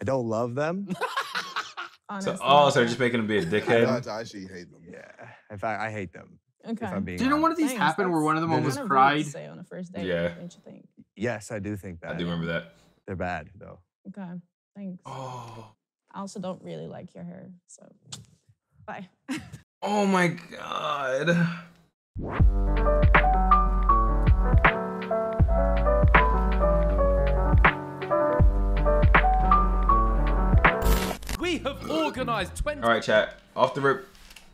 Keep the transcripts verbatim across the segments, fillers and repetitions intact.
I don't love them. So, oh, so just making them be a dickhead? I, I actually hate them. Yeah. In fact, I hate them. Okay. If I'm being didn't one of these Thanks, happen where one of them almost cried? Say on the first date, yeah. Don't you think? Yes, I do think that. I do remember that. They're bad, though. Okay. Thanks. Oh. I also don't really like your hair, so bye. Oh my God. We have organized twenty. All right, chat. Off the rip.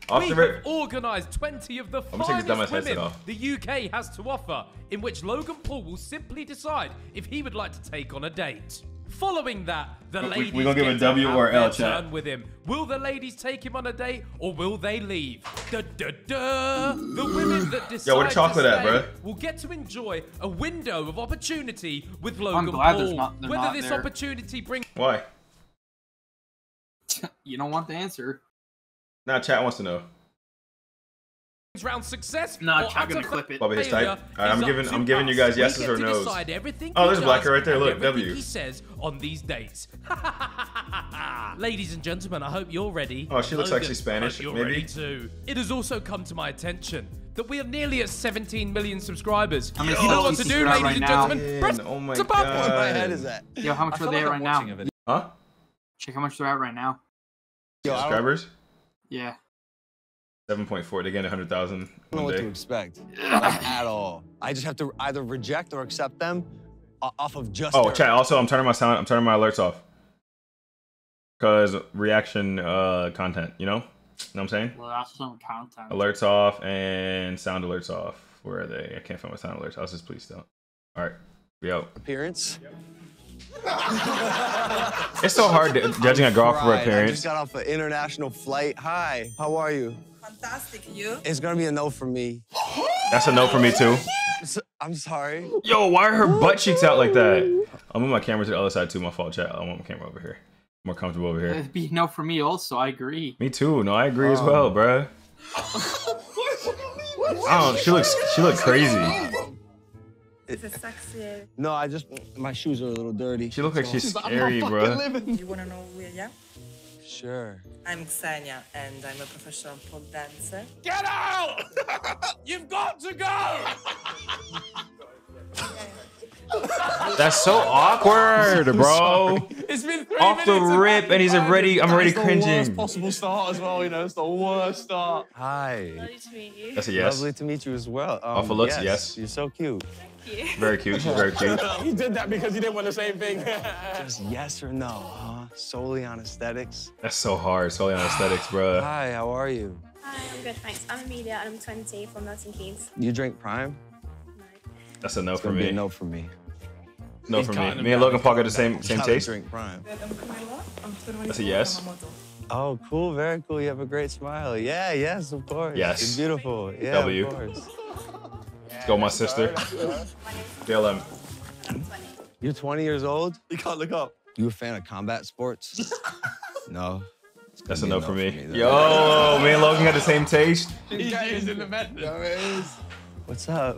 Off we the rip. Have organized twenty of the finest women off. The U K has to offer, in which Logan Paul will simply decide if he would like to take on a date. Following that, the we, ladies we gonna give a W or L, chat. With him. Will the ladies take him on a date or will they leave? Da, da, da. The women that decide Yo, where the chocolate to stay at, bro? Will get to enjoy a window of opportunity with Logan I'm glad Paul. There's not, Whether not this there. opportunity brings... Why? You don't want the answer. Now nah, chat wants to know. Round success. Nah, chat gonna clip it. Bobby his type. All right, I'm giving, I'm giving you guys yeses or noes. Oh, there's black guy right there. Look, W. He says on these dates. Ladies and gentlemen, I hope you're ready. Oh, she looks Logan, like she's Spanish. You're maybe. Ready too. It has also come to my attention that we are nearly at seventeen million subscribers. How many you know what to do, ladies right and gentlemen. Man, press oh my god. What the heck is that? Yo, how much are they right now? Huh? Check how much they're at right now. Yo, subscribers? Yeah. seven point four. They gained one hundred thousand. I don't know what to expect. Like, at all. I just have to either reject or accept them off of just. Oh, chat. Also, I'm turning my sound. I'm turning my alerts off. Because reaction uh, content, you know? Know what I'm saying? Well, that's some content. Alerts off and sound alerts off. Where are they? I can't find my sound alerts. I was just please don't. All right. We out. Appearance? Yep. It's so hard to, judging a girl for her appearance. I just got off an international flight. Hi, how are you? Fantastic, you? It's gonna be a no for me. That's a no for me too. I'm sorry. Yo, why are her butt cheeks out like that? I'll move my camera to the other side too. My fault, chat. I want my camera over here. I'm more comfortable over here. It'd be no for me also. I agree. Me too. No, I agree um. as well, bruh. Oh, she looks. She looks crazy. This is sexy. No, I just my shoes are a little dirty. She looks like she's scary, bro. You wanna know where? Yeah. Sure. I'm Xenia, and I'm a professional pole dancer. Get out! You've got to go. That's so awkward, bro. It's been three off the rip, and he's already. I'm already cringing. That's the worst possible start as well. You know, it's the worst start. Hi. Lovely to meet you. That's a yes. Lovely to meet you as well. Um, off the looks, yes. yes. You're so cute. Very cute. She's very cute. He did that because he didn't want the same thing. Just yes or no, huh? Solely on aesthetics. That's so hard. Solely on aesthetics, bro. Hi, how are you? Hi, I'm good, thanks. I'm Amelia, and I'm twenty from Milton Keynes. You drink Prime? No. That's a no it's for me. Be a no for me. No He's for me. Me and Logan Paul got the same same taste. Drink Prime. That's a yes. Oh, cool. Very cool. You have a great smile. Yeah. Yes, of course. Yes. It's beautiful. Yeah. W. Of course. Let's go, my sister. B L M. You're twenty years old? You can't look up. You a fan of combat sports? No. That's a no for me. me Yo, me and Logan got the same taste. He's using the method. What's up?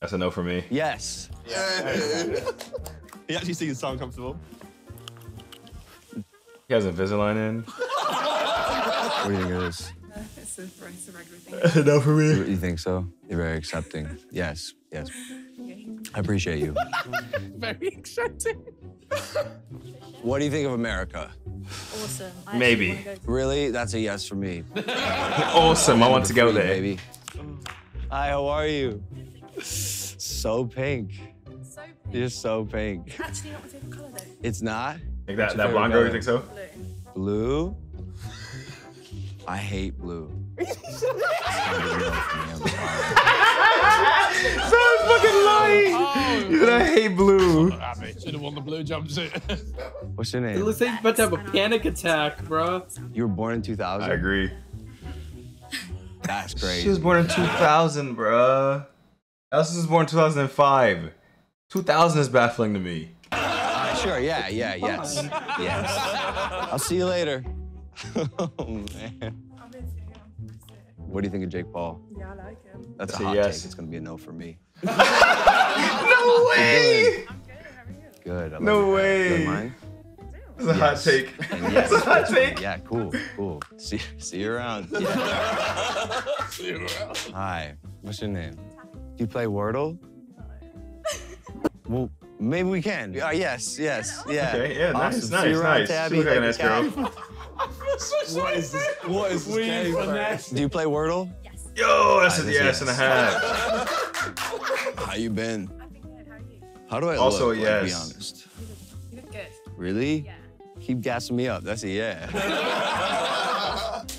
That's a no for me. Yes. Yeah. He actually seems so uncomfortable. He has Invisalign in. What do you think it is? It's a regular thing. No, for me. You, you think so? You're very accepting. Yes, yes. I appreciate you. Very accepting. What do you think of America? Awesome. I Maybe. To to really? That's a yes for me. Awesome. I want to go there. Baby. Hi, how are you? So pink. So pink. You're so pink. Actually, not my favorite color, though. It's not? Like that, that blonde girl, you think so? Blue? Blue? I hate blue. So fucking lying. Oh, you said I hate blue. Should have won the blue jumpsuit. What's your name? It looks like you're about to have a panic attack, bro. You were born in two thousand. I agree. That's crazy. She was born in two thousand, bro. Elsa was born in two thousand five. two thousand is baffling to me. Uh, sure. Yeah. Yeah. Yes. Yes. I'll see you later. Oh man. What do you think of Jake Paul? Yeah, I like him. That's, That's a hot yes. take. It's gonna be a no for me. No way! Good. I'm good. How are you? Good. I love no you. way. Good, mine? It's a yes. hot take. Yes. It's a hot take. Yeah, cool, cool. See, see you around. Yeah. See you around. Hi, what's your name? Do you play Wordle? Well, maybe we can. Uh, yes, yes, yeah. Okay, yeah, awesome. nice, nice, nice. Tabby, like nice girl. I feel so what is this? What is this game? Do you play Wordle? Yes. Yo, that's an yes and a half. How you been? I've been good. How are you? How do I also look? A yes. Like, be honest. You look good. Really? Yeah. Keep gassing me up. That's a yeah.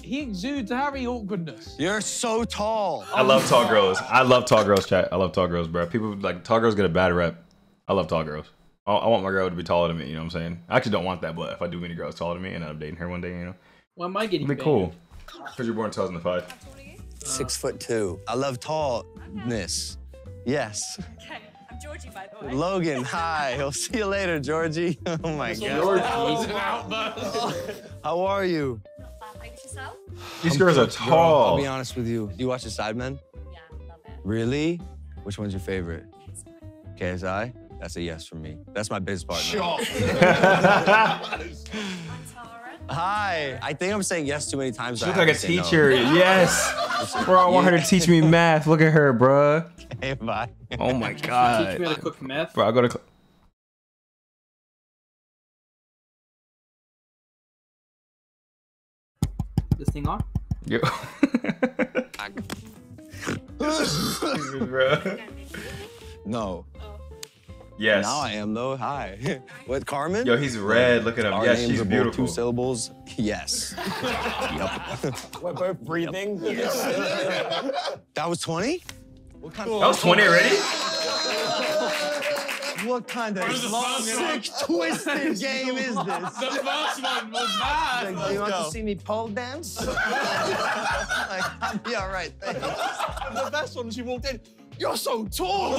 He exudes Harry awkwardness. You're so tall. I love tall girls. I love tall girls, chat. I love tall girls, bro. People like tall girls get a bad rep. I love tall girls. I want my girl to be taller than me, you know what I'm saying? I actually don't want that, but if I do meet a girl that's taller than me and I'm dating her one day, you know? Why am I getting big? It'd be cool. Because you're born in two thousand five. Six foot two. I love tallness. Okay. Yes. Okay. I'm Georgie, by the way. Logan, hi. I'll see you later, Georgie. Oh my God. Georgie's an outburst. How are you? Not bad, thanks yourself. These girls are tall. Girl, I'll be honest with you. Do you watch the Sidemen? Yeah, love it. Really? Which one's your favorite? K S I? That's a yes for me. That's my biz partner. Sure. Hi. I think I'm saying yes too many times. She's like a teacher. No. Yes. Bro, I want yeah. her to teach me math. Look at her, bro. Hey, bye. Oh my God. Teach me how to cook math. Bro, I go to. This thing on? Yo. Bro. No. Yes. Now I am though. Hi. What, Carmen? Yo, he's red. Look at him. Our yeah, names she's are beautiful. Two syllables. Yes. Yep. What, both breathing? Yep. Yes. That was twenty? What kind of that was twenty already? What kind of sick, twisted game is this? The first one was mad. Like, do you want go. to see me pole dance? Like, I'll be all right. Thank you. The best one, she walked in. You're so tall!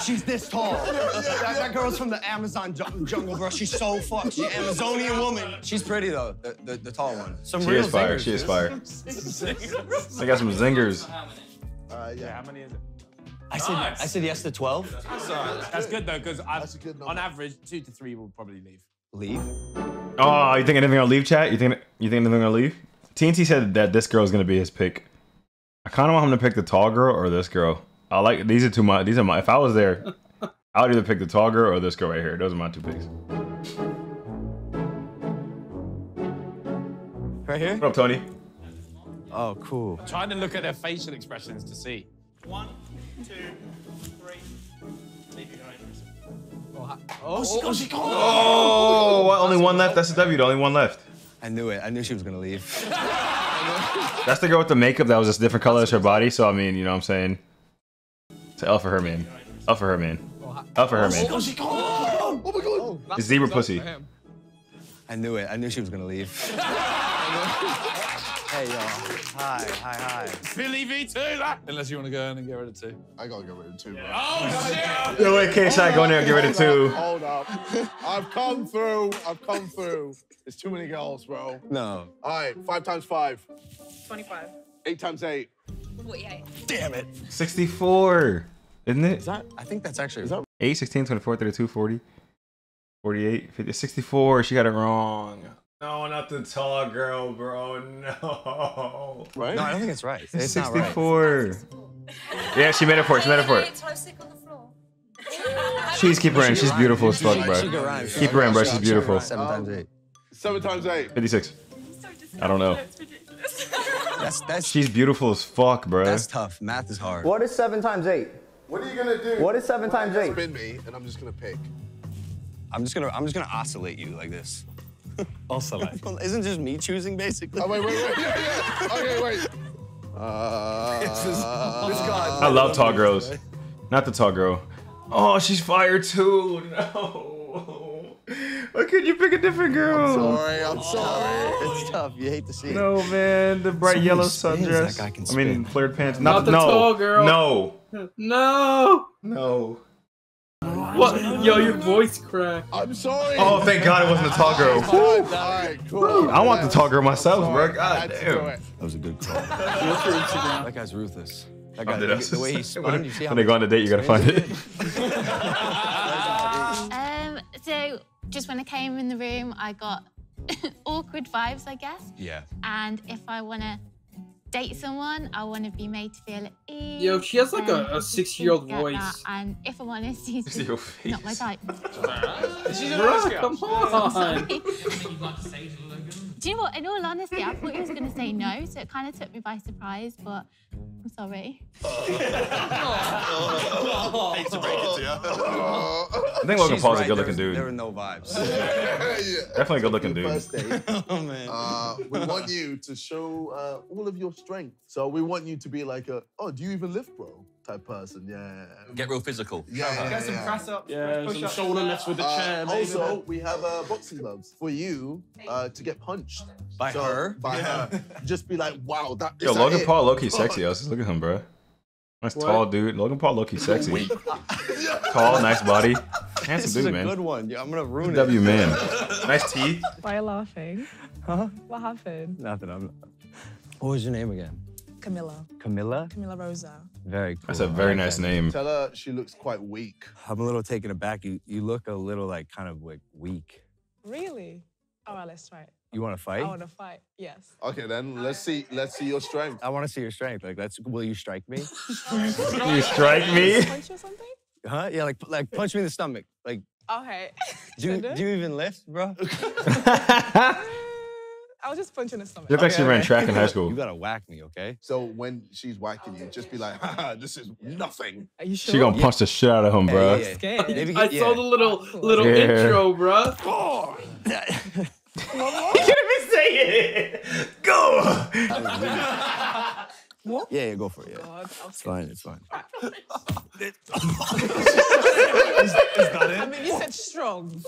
She's this tall. That, that girl's from the Amazon jungle, bro. She's so fucked. She's an Amazonian woman. She's pretty, though, the, the, the tall one. Some she real is fire. Zingers, she is fire. I got some zingers. Uh, yeah, how many is it? I said, nice. I said yes to twelve. That's, uh, that's good, though, because on average, two to three will probably leave. Leave? Oh, you think anything gonna leave, chat? You think, you think anything gonna leave? T N T said that this girl's gonna be his pick. I kind of want him to pick the tall girl or this girl. I like these are two my these are my if I was there, I would either pick the tall girl or this girl right here. Those are my two picks. Right here? What up, Tony? Oh, cool. I'm trying to look at their facial expressions to see. One, two, three. Maybe not interested. Oh, oh, she got, she got. Oh, what, only one left. That's a W. The only one left. I knew it. I knew she was gonna leave. That's the girl with the makeup that was just different color as her body. So I mean, you know what I'm saying. To L for her, man. L for her, man. L for her, man. Oh, she oh my God! Oh, it's zebra pussy. I knew it. I knew she was gonna leave. Hey y'all. Hi, hi, hi. Philly V two. Like. Unless you want to go in and get rid of two. I gotta get rid of two. Yeah. Oh shit! No way, K S I, go in there and get rid of two. Hold up. I've come through. I've come through. It's too many girls, bro. No. All right, five times five. Twenty-five. Eight times eight. forty-eight. Damn it. Sixty-four. Isn't it? Is that? I think that's actually. Is that eight, sixteen, twenty-four, thirty-two, forty, forty-eight, fifty, sixty-four. She got it wrong. No, not the tall girl, bro. No. Right? No, I don't think it's right. It's sixty-four. Not right. It's not sixty-four. Yeah, she made it for it. She made it for it. She's keep her in. She's beautiful as fuck, bro. Keep her in, bro. She's beautiful. Seven times eight. Seven times eight. Fifty-six. I don't know. That's that's. She's beautiful as fuck, bro. That's tough. Math is hard. What is seven times eight? What are you gonna do? What is seven times eight? Spin me, and I'm just gonna pick. I'm just gonna I'm just gonna oscillate you like this. Also, like, isn't just me choosing basically? Oh, wait, wait, wait. Yeah, yeah. Okay, wait. Uh, this is, I love tall girls. Today. Not the tall girl. Oh, she's fire too. No. Why couldn't you pick a different girl? I'm sorry, I'm sorry. Oh. It's tough. You hate to see it. No, man. The bright so yellow sundress. Like I, I mean, flared pants. Not, Not the no. tall girl. No. No. No. What? Yo, your voice cracked. I'm sorry. Oh, thank God it wasn't the tall girl. All right, cool. I want the tall girl myself, bro. God damn. That was a good call. That guy's ruthless. That guy, the, the way he spun, you see how when they go on a date, you gotta find it. um, so just when I came in the room, I got awkward vibes, I guess. Yeah. And if I want to date someone, I want to be made to feel at ease. Yo, she has like a, a six-year-old voice. That. And if I'm honest, she's not my type. She's a nice girl. Come on. Do you know what? In all honesty, I thought he was going to say no, so it kind of took me by surprise, but I'm sorry. I hate to break it to you. I think Logan Paul's right, a good-looking dude. There are no vibes. Yeah. Definitely a good-looking dude. Oh, man. Uh, we want you to show uh, all of your strength. So we want you to be like a, oh, do you even lift, bro? Type person, yeah. Get real physical. Yeah, yeah, yeah. Get some press ups, yeah, push some ups, shoulder lifts with the uh, chair. Maybe. Also, we have uh, boxing gloves for you uh, to get punched by so, her. By yeah. her. Just be like, wow, that. Yo, is Logan that Paul, low-key sexy. I was just look at him, bro. Nice what? Tall dude. Logan Paul, low-key sexy. Tall, nice body. Handsome this dude, is a man. Good one. Yeah, I'm gonna ruin W, it. W man. Nice teeth. Why are you laughing? Huh? What happened? Nothing. I'm. Not... What was your name again? Camilla. Camilla? Camilla Rosa. Very cool. That's a very nice name. Tell her she looks quite weak. I'm a little taken aback. You you look a little like kind of like weak. Really? All right, let's try it. You want to fight? I want to fight. Yes. Okay, then let's see. Let's see your strength. I want to see your strength. Like, let's. Will you strike me? You strike me? Punch you or something? Huh? Yeah, like like punch me in the stomach. Like. Okay. Do you, do you even lift, bro? I'll just punch in the stomach. You're like she ran track in high school. You gotta whack me, okay? So when she's whacking you, just be like, haha, this is nothing. Are you sure? She gonna punch yeah. the shit out of him, bro. Yeah, yeah, yeah. I yeah. saw the little little yeah. intro, bro. Oh. You shouldn't even say it. Go. What? Yeah, yeah, go for it. Yeah. God, okay. It's fine. It's fine. is, is that it? I mean, you said strong.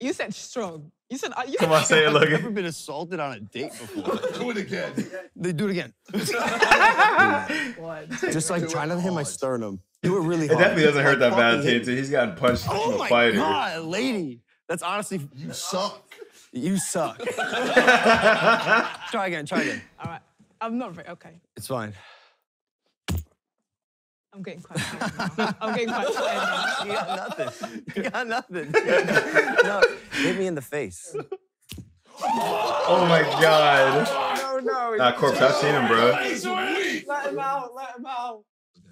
You said strong. You said, you Come on, say it, Logan. I've never been assaulted on a date before. Do it again. They do it again. Just like trying to hit my sternum. Do it really hard. It definitely doesn't hurt that bad, T N T. He's gotten punched oh from a fighter. Oh my God, lady. That's honestly. You suck. You suck. Try again, try again. All right. I'm not very, okay. It's fine. I'm getting quite tired now. I'm getting quite tired now. You got nothing. You got nothing. No, hit me in the face. Oh my God. No, no. Nah, Corpse, I've seen him, bro. Let him out, let him out.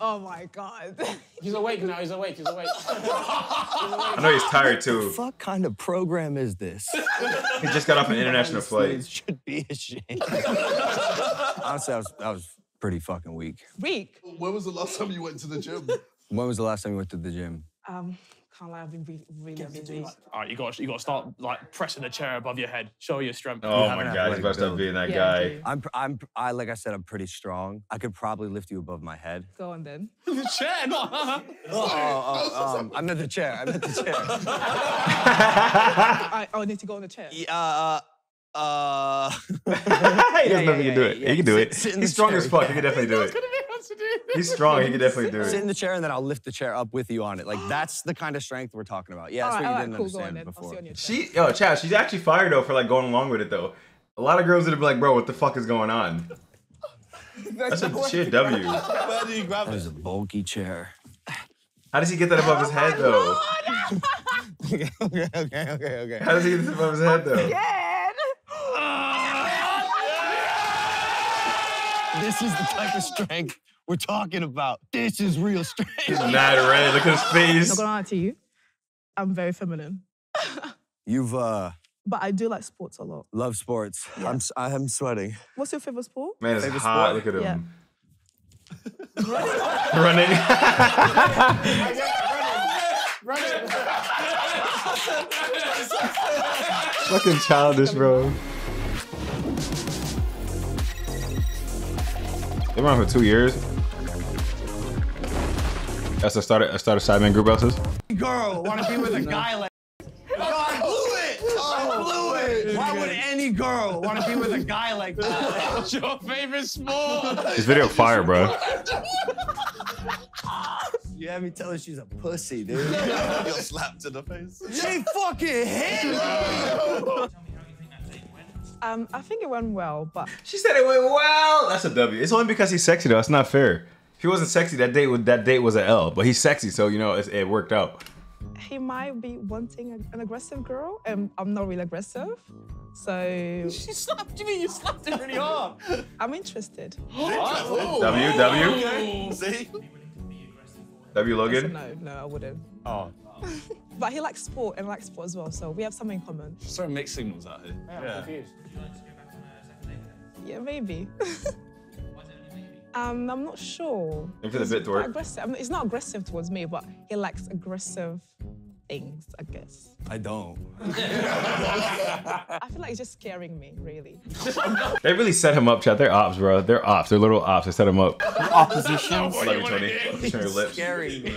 Oh my God. He's awake now, he's awake, he's awake. He's awake. I know he's tired too. What the fuck kind of program is this? He just got off an international flight. It should be a shame. Honestly, I was, I was pretty fucking weak. Weak? When was the last time you went to the gym? When was the last time you went to the gym? Um, can't lie, I've been really busy. All right, you got you got to start like pressing the chair above your head. Show your strength. Oh my God, he's about to start being that guy. I'm I'm I like I said, I'm pretty strong. I could probably lift you above my head. Go on then. The chair, no. Oh, oh, oh um, I'm at the chair. I'm at the chair. I oh, I need to go on the chair. Yeah. Uh, Uh, he doesn't yeah, know if yeah, he can do it. Yeah, yeah. He can do sit, it. Sit He's strong chair. as fuck. Yeah. He can definitely do it. He's strong. He can definitely do it. Sit in the chair and then I'll lift the chair up with you on it. Like that's the kind of strength we're talking about. Yeah, that's all what right, you didn't cool, understand before. You she, yo, Chad, she's actually fired though for like going along with it though. A lot of girls would have been like, bro, what the fuck is going on? That's a sheer W. Where do you grab that it? That was a bulky chair. How does he get that above oh his head though? okay, okay, okay, okay, okay. How does he get this above his head though? Yeah. This is the type of strength we're talking about. This is real strength. He's mad red. Look at his face. I'm not gonna lie to you. I'm very feminine. You've uh. But I do like sports a lot. Love sports. Yeah. I'm I am sweating. What's your favorite sport? Man, it's favorite hot. Sport? Look at him. Yeah. Running. Running. Running. Fucking childish, bro. They've been around for two years. That's the start of, a start of Sidemen group houses. Girl, want to be with a guy like that? No, I blew it! Oh, I blew it! Why would any girl want to be with a guy like that? What's your favorite sport? This video fire, bro. You had me tell her she's a pussy, dude. You're slapped in the face. She fucking hit me! Um, I think it went well, but... She said it went well! That's a W. It's only because he's sexy, though. That's not fair. If he wasn't sexy, that date, that date was an L. But he's sexy, so, you know, it's, it worked out. he might be wanting a, an aggressive girl, and I'm not really aggressive, so... She slapped you, you slapped him really hard. I'm interested. Oh. W, W? Okay. See? W, Logan? No, no, I wouldn't. Oh. But he likes sport, and I like sport as well, so we have something in common. Sort of mixed signals out here. Yeah, I'm yeah. confused. Would you like to go back on a second date with him? Yeah, maybe. Um, I'm not sure. If it's a bit toward... aggressive. I mean, it's not aggressive towards me, but he likes aggressive things, I guess. I don't. I feel like he's just scaring me, really. They really set him up, chat. They're ops, bro. They're ops. They're little ops. They set him up. Opposition. He's scaring me.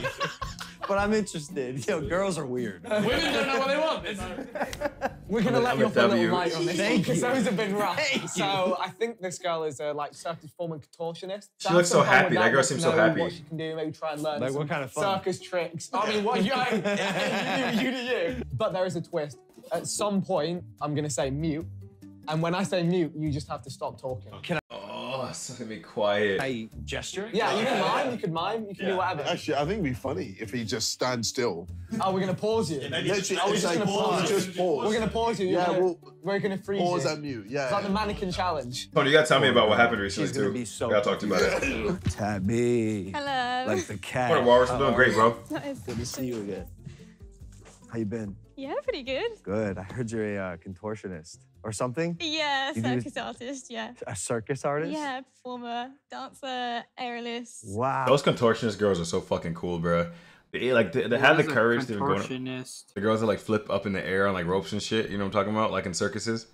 But I'm interested. Yo, girls are weird. Women don't know what they want. It's... We're going to let you off a little light on this. Thank you. That was a big rap. So I think this girl is a like, circus performing contortionist. She looks so happy. That girl seems so happy. What she can do, maybe try and learn like, what kind of fun? Circus tricks. I mean, what you, you, you, you do you. But there is a twist. At some point, I'm going to say mute. And when I say mute, you just have to stop talking. Can I Oh, it's gonna be quiet. Hey, gesturing? Yeah, you can mime, you can mime, you can yeah. do whatever. Actually, I think it'd be funny if he just stands still. Oh, we're gonna pause you. Yeah, Literally, just, oh, just like, gonna pause. Pause. Just pause. We're gonna pause you. Yeah, gonna, we'll, we're gonna freeze pause you. Pause and mute. Yeah. It's like the mannequin challenge. Tony, you gotta tell me about what happened recently She's too. Gonna be so I talked about it. Tabby. Hello. Like the cat. What up, Walrus? I'm doing great, bro. Nice. Good to see you again. How you been? Yeah, pretty good. Good. I heard you're a uh, contortionist or something. Yeah, you circus artist, yeah. A circus artist? Yeah, performer, dancer, aerialist. Wow. Those contortionist girls are so fucking cool, bro. They, like, they, they had the courage to go The girls that, like, flip up in the air on, like, ropes and shit. You know what I'm talking about? Like, in circuses.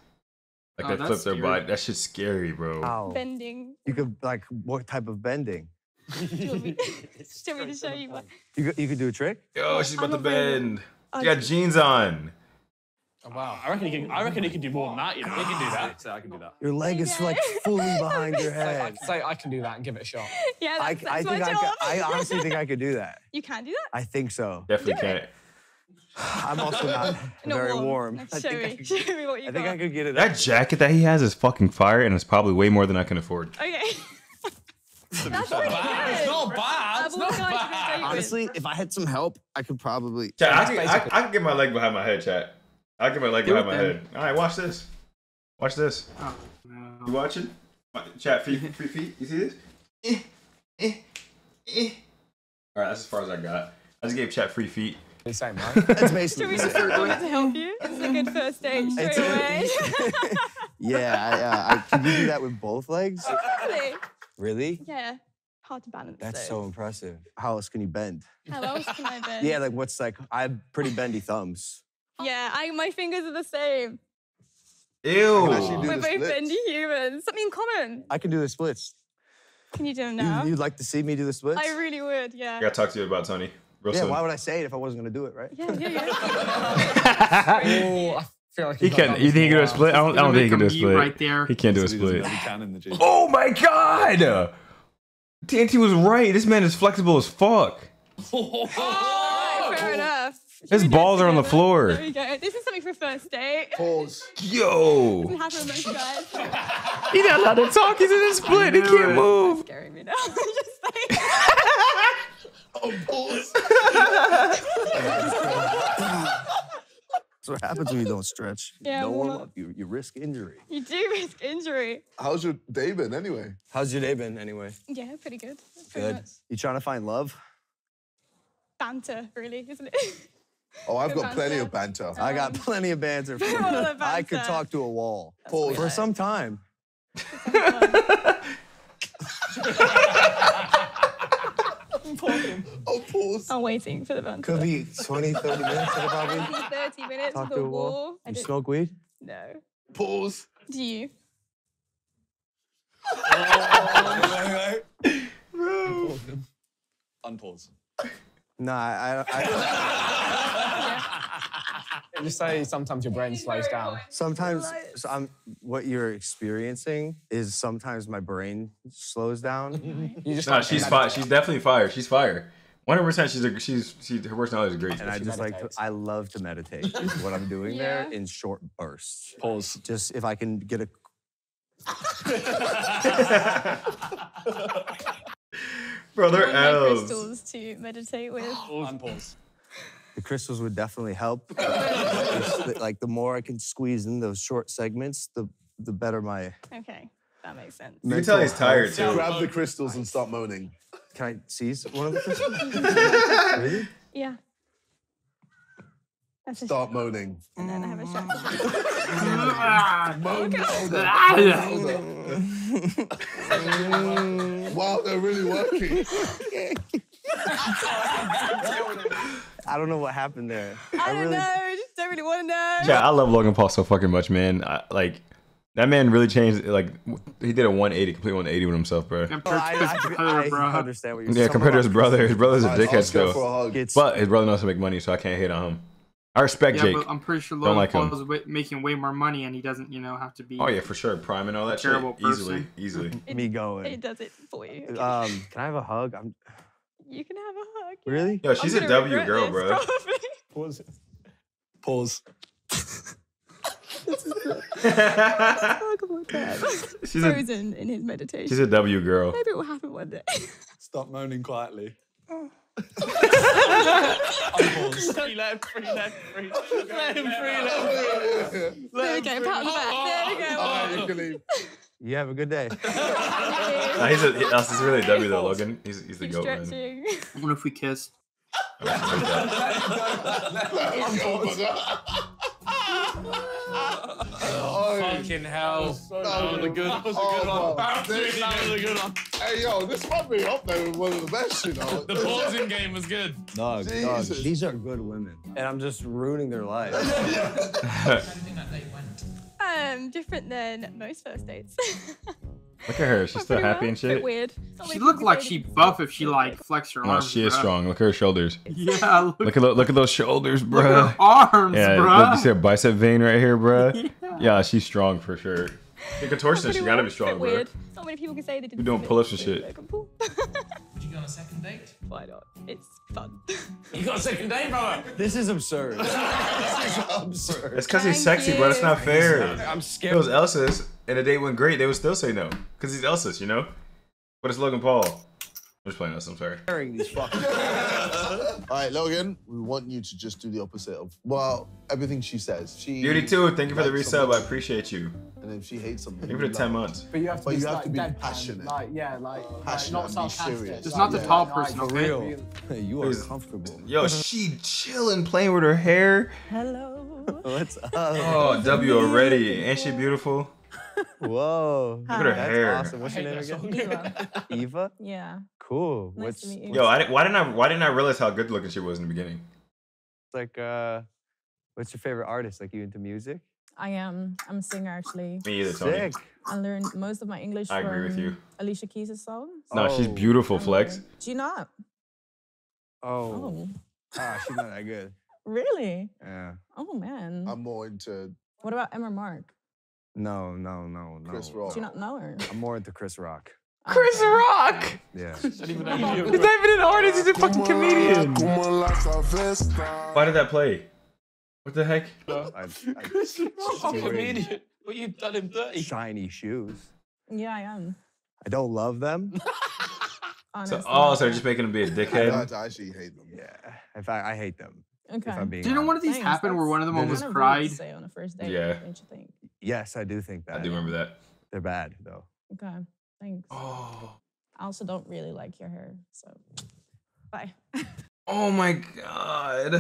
Like, oh, they flip scary. their body. That shit's scary, bro. Wow. Bending. You could, like, what type of bending? Do you want me, do you want me to show you what? You could, you could do a trick? Yo, she's about I'm to bend. You got jeans on. Oh, wow, I reckon you can. I reckon you can do more than that. You know, you can do that. So I can do that. Your leg is like fully behind your head. So, like, so I can do that and give it a shot. Yeah, that's, I, that's I think my I, job. Could, I honestly think I could do that. You can do that. I think so. Definitely can't. I'm also not, not very warm. warm. I show think me. I could, show me what you I got. think I could get it. That out. jacket that he has is fucking fire, and it's probably way more than I can afford. Okay. That's so bad. Good. It's not bad. It's not bad. Honestly, if I had some help, I could probably. Chat, I, could, I, I can get my leg behind my head, chat. I can get my leg Do behind my then. head. All right, watch this. Watch this. Oh, no. You watching? Chat, feet, feet, feet. You see this? Eh, eh, eh. All right, that's as far as I got. I just gave chat free feet. Same, right? That's basically. Should we just want to help you? It's a good first date straight away. Yeah, I, uh, I, can you do that with both legs? Exactly. Really? Yeah. Hard to balance. That's those. so impressive. How else can you bend? How else can I bend? Yeah, like what's like I have pretty bendy thumbs. Yeah, I my fingers are the same. Ew. We're both bendy humans. Something in common. I can do the splits. Can you do them now? You, you'd like to see me do the splits? I really would, yeah. I gotta talk to you about Tony. Real yeah, soon. Why would I say it if I wasn't gonna do it, right? Yeah, yeah, yeah. Oh, I feel like he can. You think he can do a split? I don't, I don't think he can do a split. Right there. He can't do a split. Oh my god! T N T was right. This man is flexible as fuck. Oh, all right, fair enough. His balls are on the floor. There we go. This is something for first date. Balls. Yo. Doesn't happen with most guys. He's not allowed to talk. He's in a split. He can't it. move. That's scaring me now. I'm just like. Oh, balls. That's what happens when you don't stretch. Yeah, no well, one loves you. You risk injury. You do risk injury. How's your day been anyway? How's your day been anyway? Yeah, pretty good. Pretty good. Much. You trying to find love? Banter, really, isn't it? Oh, I've got banter. plenty of banter. Um, I got plenty of banter. For banter. I could talk to a wall Pause. for like. some time. I'm pausing. Oh, pause. I'm waiting for the banter. Could be twenty, thirty minutes probably. thirty minutes Talk to a wall. wall. You smoke weed? No. Pause. Do you? Oh, no, no, no. Unpause. Nah, I... I, I yeah. Just say sometimes your brain slows down. Sometimes so I'm, what you're experiencing is sometimes my brain slows down. You just nah, she's fire. She's definitely fire. She's fire. one hundred percent she's, a, she's, she's, her personality is great. And I just meditates. like, to, I love to meditate. Is what I'm doing yeah. there in short bursts. Pause. Just if I can get a... Brother L's. crystals to meditate with. Unpause. The crystals would definitely help. Just, like, the more I can squeeze in those short segments, the the better my... Okay, that makes sense. You can tell he's tired, too. Grab the crystals and stop moaning. Can I seize one of the crystals? Really? Yeah. That's stop moaning. And then I have a shot. Moan louder. Wow, they're really working. I don't know what happened there. I, I don't really... know. I just don't really want to know. Yeah, I love Logan Paul so fucking much, man. I, like, that man really changed. Like, he did a one eighty, complete one eighty with himself, bro. Well, I, I, I understand what you're saying. Yeah, compared to his brother, his brother's a dickhead still. But his brother knows how to make money, so I can't hate on him. I respect yeah, Jake. But I'm pretty sure Logan like Paul him. is making way more money, and he doesn't, you know, have to be. Oh yeah, for sure, Prime and all that shit. Easily, easily. It, me going. It does it for you. Um, can I have a hug? I'm... You can have a hug. Yeah. Really? Yo, she's a W girl, bro. Pause. Pause. She's frozen a, in his meditation. She's a W girl. Maybe it will happen one day. Stop moaning quietly. Oh. Free, let him free, let him free. Let him free, let him free. There we go, pat on the back. There we go. Oh, you can leave. You have a good day. Nah, he's a, he, he's really a W though, Logan. He's, he's the goat, man. I wonder if we kiss. Oh, fucking hell. So that was a good, that was a good oh, one. That was a good one. Hey, yo, this might be up there with one of the best, you know. The pausing game was good. No, no, these are good women. And I'm just ruining their lives. um, different than most first dates. Look at her. She's still happy well. and shit. Weird. She looked like she buff if she like flexed her no, arms. No, she is bro. strong. Look at her shoulders. Yeah. Look, look at look at those shoulders, bro. Look at her arms, yeah, bro. Look, you see her bicep vein right here, bro. Yeah. Yeah, she's strong for sure. The contortionist, she gotta be strong, bro. Weird. Not many people can say they did. We're doing pull-ups and shit. Would you go on a second date? Why not? It's fun. You got a second date, bro? This is absurd. This is absurd. It's because he's sexy, bro. It's not fair. I'm scared. It was Elsa's. And the date went great, they would still say no. Because he's Elsa's, you know? But it's Logan Paul. I'm just playing us, I'm sorry. Alright, Logan, we want you to just do the opposite of, well, everything she says. She Beauty too, thank you for the resub, I appreciate you. And if she hates something, give it like, ten months. But you have to, be, you have like, to be passionate. Like, yeah, like, passionate like not serious. Just not like, the yeah, top person, for real. real. Hey, you are comfortable. Yo, she chilling, playing with her hair. Hello. What's up? Oh, W already. Ain't she beautiful? Whoa. Hi. Look at her That's hair. Awesome. What's your name again? Eva. Eva? Yeah. Cool. Nice What's, to meet you. Yo, I didn't, why didn't I why didn't I realize how good looking she was in the beginning? It's like uh what's your favorite artist? Like you into music? I am. I'm a singer actually. Me either, Tony. Sick. I learned most of my English I from agree with you. Alicia Keys' songs. No, oh. she's beautiful, Flex. Do you not? Oh. Ah, oh. oh, she's not that good. Really? Yeah. Oh man. I'm more into What about Emma Mark? No, no, no, no. Chris Rock. Do you not know her? I'm more into Chris Rock. Chris Rock? Yeah. He's not even an artist, he's a fucking comedian. Why did that play? What the heck? I, I, Chris Rock, a comedian. Well, you've done him dirty. Shiny shoes. Yeah, I am. I don't love them. Honestly. So, oh, so just making him be a dickhead? I actually hate them. Yeah. In fact, I hate them. Okay. If I'm being Did honest. one of these Thanks, happen where one of them almost kind of cried? Say on a first date, yeah. Don't you think? Yes, I do think that. I do remember that. They're bad, though. Okay, thanks. Oh. I also don't really like your hair, so bye. Oh my god.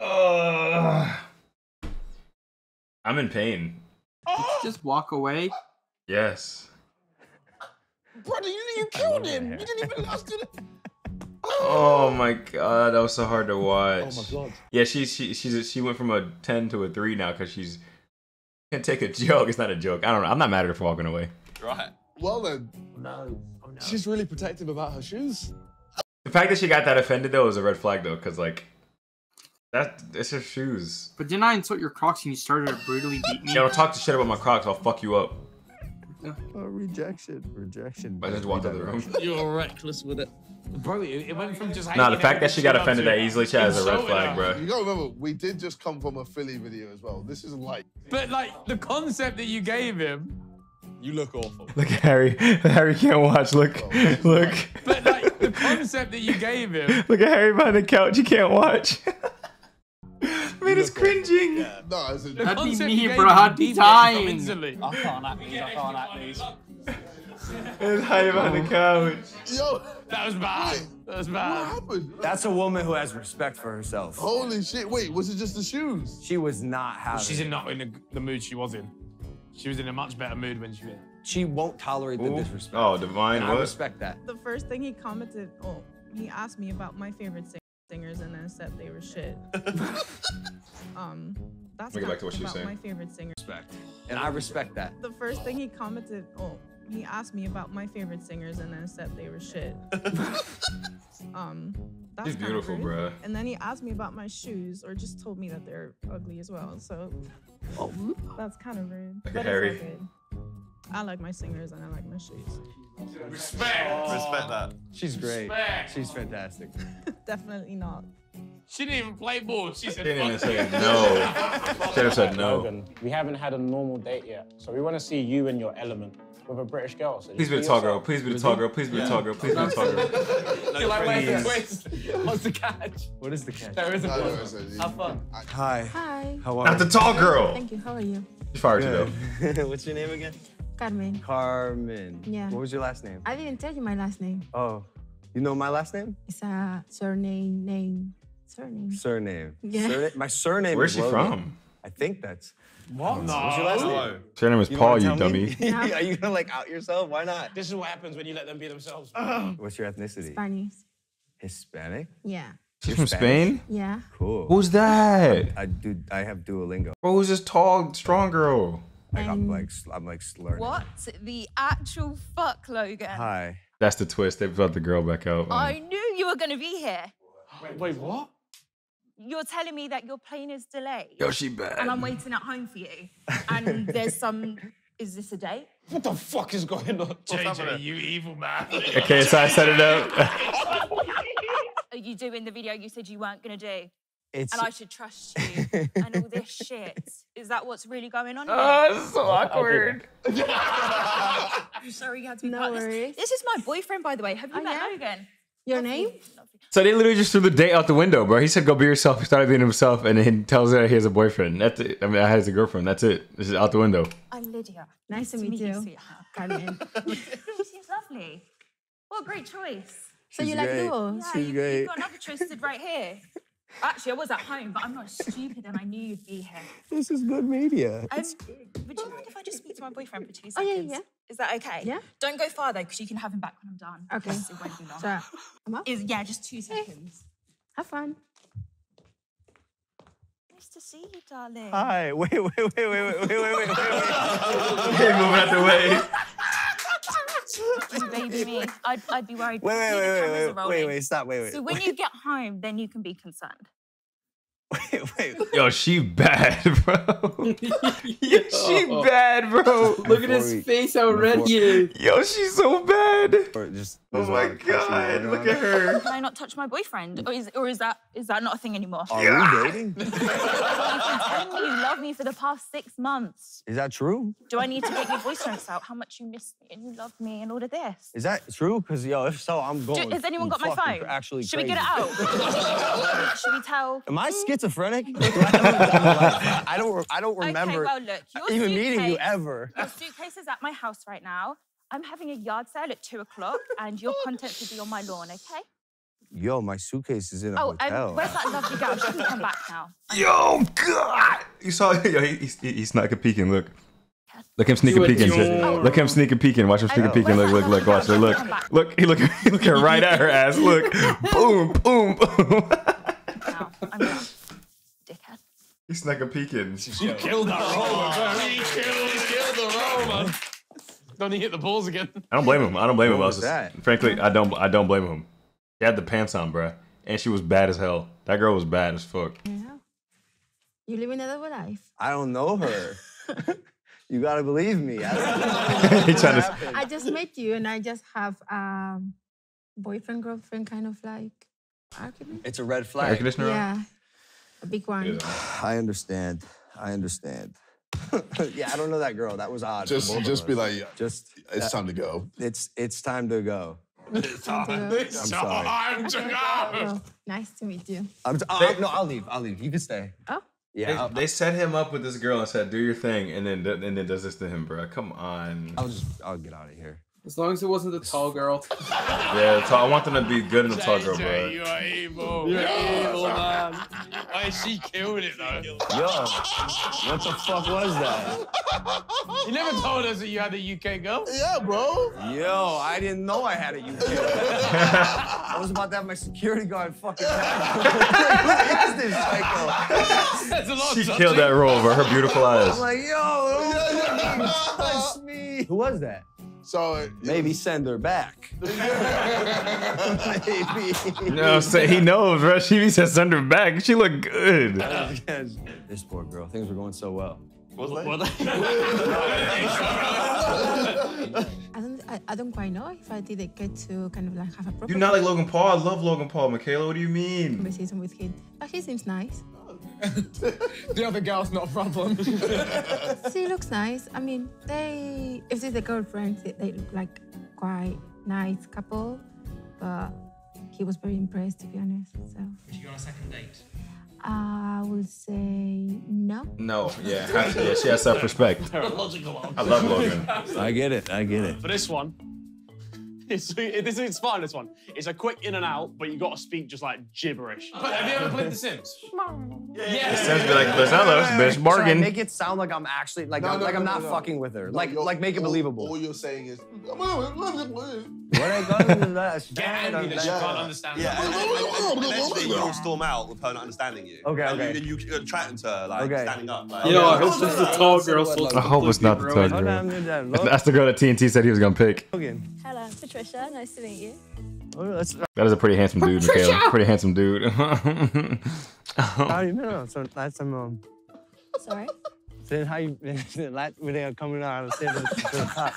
Uh, I'm in pain. Did you just walk away? Yes. Brother, you, you killed him. You didn't even last it. Oh my god, that was so hard to watch. Oh my god. Yeah, she she she's a, she went from a ten to a three now because she's can't take a joke. It's not a joke. I don't know. I'm not mad at her for walking away. Right. Well then. No. Oh, no. She's really protective about her shoes. The fact that she got that offended though is a red flag though, because like that it's her shoes. But didn't I insult your Crocs and you started to brutally beat me? Yeah, don't talk to shit about my Crocs. I'll fuck you up. Oh, rejection, rejection. I just walked out of the room. You were reckless with it. Bro, it went from just... Nah, the fact that she got offended that easily, Chad, is a red flag, bro. You gotta remember, we did just come from a Philly video as well. This isn't like... But, like, the concept that you gave him... You look awful. Look at Harry. Harry can't watch. Look, oh, look. But, like, the concept that you gave him. Look at Harry behind the couch. You can't watch. I mean, it's cringing. Yeah. No, it's a happy me, bro. Happy time. Instantly. I can't act these. I can't act these. There's Harry behind the couch. Yo, that was bad. That was bad. What happened? That's a woman who has respect for herself. Holy shit! Wait, was it just the shoes? She was not happy. Well, she's in not in the, the mood she was in. She was in a much better mood when she was. She won't tolerate the Ooh. disrespect. Oh, Divine, and I what? respect that. The first thing he commented, oh, he asked me about my favorite sing singers, and I said they were shit. um, that's back to what she was saying. My favorite singer. Respect, and I respect that. The first thing he commented, oh, he asked me about my favorite singers, and I said they were shit. um, that's She's beautiful, bro. And then he asked me about my shoes, or just told me that they're ugly as well. So, oh, that's kind of rude. Like but Harry. I like my singers and I like my shoes. Respect! Oh. Respect that. She's great. Respect. She's fantastic. Definitely not. She didn't even play ball. She said she didn't say no. She just said no. Logan, we haven't had a normal date yet, so we want to see you in your element with a British girl. So please be the tall girl. Please be the tall girl. Please be the tall girl. Please be the tall girl. You're like, where's the twist? What's the catch? What is the catch? There is a twist. Have fun. Hi. Hi. How are you? Not the tall girl. Thank you. How are you? She fired you though. What's your name again? Carmen. Carmen. Yeah. What was your last name? I didn't tell you my last name. Oh. You know my last name? It's a surname, name, surname. Surname. Yeah. Surname. My surname Where's is Where's she Logan. from? I think that's... What? No. What's your last name? Surname is you Paul, you dummy. Are you gonna like out yourself? Why not? This is what happens when you let them be themselves. Oh. What's your ethnicity? Spanish. Hispanic? Yeah. She's from Spanish? Spain? Yeah. Cool. Who's that? I, I, do, I have Duolingo. Bro, who's this tall, strong girl? Like, I'm like, I'm like slurring. What the actual fuck, Logan? Hi. That's the twist. They brought the girl back out. I knew you were gonna be here. Wait, wait, what? You're telling me that your plane is delayed. Yo, she bad. And I'm waiting at home for you. And there's some. Is this a date? What the fuck is going on? J J, you evil man. Okay, so I set it up. Are you doing the video you said you weren't gonna do? It's... And I should trust you and all this shit. Is that what's really going on here? Oh, it's so awkward. I'm sorry you had to be no worries. This is my boyfriend, by the way. Have you I met am? Logan? Your Lovely. name? Lovely. So they literally just threw the date out the window, bro. He said, go be yourself. He started being himself and then he tells her he has a boyfriend. That's it. I mean, I has a girlfriend. That's it. This is out the window. I'm Lydia. Nice, nice to meet you. you Carmen. She's lovely. What a great choice. So She's you like duos? Yeah, She's you, great. You've got another twisted right here. Actually, I was at home, but I'm not stupid and I knew you'd be here. This is good media. Um, good. Would you mind if I just speak to my boyfriend for two seconds? Oh, yeah, yeah. Is that okay? Yeah. Don't go far, though, because you can have him back when I'm done. Okay. It won't be long. So, I'm up? Is, yeah, just two seconds. Hey. Have fun. Nice to see you, darling. Hi. Wait, wait, wait, wait, wait, wait, wait, wait, wait. Okay, moving out the way. Baby me. I'd, I'd be worried. Wait, wait, wait, wait, wait, wait, wait, stop, wait, wait. So when wait. you get home, then you can be concerned. Wait, wait. Yo, she bad, bro. Yo, she bad, bro. Look at his we, face, how red he is. Yo, she's so bad. Or just, oh my God, look at her. Can I not touch my boyfriend? Or is, or is that is that not a thing anymore? Are yeah. we dating? You've been telling me you love me for the past six months. Is that true? Do I need to get your voice notes out? How much you missed me and you loved me and all of this? Is that true? Because, yo, if so, I'm going. Do, has anyone got my phone? Actually Should crazy. we get it out? Should we tell? Am I scared? Schizophrenic? I don't. I don't remember okay, well, look, even suitcase, meeting you ever. Your suitcase is at my house right now. I'm having a yard sale at two o'clock, and your contents will be on my lawn. Okay? Yo, my suitcase is in a oh, hotel. Oh, um, where's that lovely girl? She can come back now. Yo, God! You saw? Yo, he, he's, he's sneaking peeking. Look. Look him sneaking peeking. Oh. Look him sneaking peeking. Watch him sneaking peeking. Look, look, look. Watch her. Look, look. He look. He looking right at her ass. Look. Boom, boom, boom. Now, I'm done. He snuck a peek in. She killed that Roma. He killed the Roma. Don't he hit the balls again? I don't blame him. I don't blame him. I was just, frankly, I don't. I don't blame him. He had the pants on, bruh, and she was bad as hell. That girl was bad as fuck. Yeah. You live another life. I don't know her. You gotta believe me. I, don't know to... I just met you, and I just have um, boyfriend, girlfriend, kind of like argument. It's a red flag. Air conditioner. Yeah. A big one. Yeah. I understand. I understand. Yeah, I don't know that girl. That was odd. Just, just be like, just it's that, time to go. It's it's time to go. It's on. It's I'm sorry. I'm sorry. Nice to meet you. I'm t oh, they, no, I'll leave. I'll leave. You can stay. Oh. Yeah. They, I'll, they set him up with this girl and said, "Do your thing," and then and then does this to him, bro. Come on. I'll just. I'll get out of here. As long as it wasn't the tall girl. Yeah, the tall, I want them to be good in the tall girl, bro. You are evil. You're yeah. evil, man. Why, she killed it, though. Yo, what the fuck was that? You never told us that you had a U K girl? Yeah, bro. Yo, I didn't know I had a U K girl. I was about to have my security guard fucking What is this, psycho? That's a lot she subject. Killed that role, bro. Her beautiful eyes. I'm like, yo, that's me. Who was that? So it, maybe it was... send her back. Maybe. No, say he knows, bro. She said send her back. She looked good. This poor girl. Things were going so well. What was that? I don't. I, I don't quite know if I didn't get to kind of like have a proper. You're not like Logan Paul. I love Logan Paul. Michaela, what do you mean? Conversation with him, but he seems nice. The other girl's not a problem. She looks nice. I mean, they, if she's a girlfriend, they look like quite nice couple. But he was very impressed, to be honest. So. Did you go on a second date? I would say no. No, yeah. Yeah, she has self-respect. Logical one. I love Logan. I get it, I get it. For this one, It's, it's, it's fun, this one. It's a quick in and out, but you got to speak just like gibberish. But have you ever played The Sims? Yeah. yeah. The Sims be like, "Bitch, I love bitch bargain." Make it sound like I'm actually like no, I'm, no, like no, I'm not no, fucking no. with her. No, like like make it all, believable. All you're saying is, "What I Get angry that you can't understand. Yeah. Eventually you'll storm out with her not understanding you. Okay. And okay. You, you, you're chatting to her, like okay. standing up. Like, you know, I hope it's the tall girl. I hope it's not the tall girl. That's the girl that T N T said he was gonna pick. Hello. Patricia, nice to meet you. That is a pretty handsome dude, Patricia! Michaela. Pretty handsome dude. How do you know? So last time, um... Sorry? Then how you... Last when they are coming out, I was saying to the top.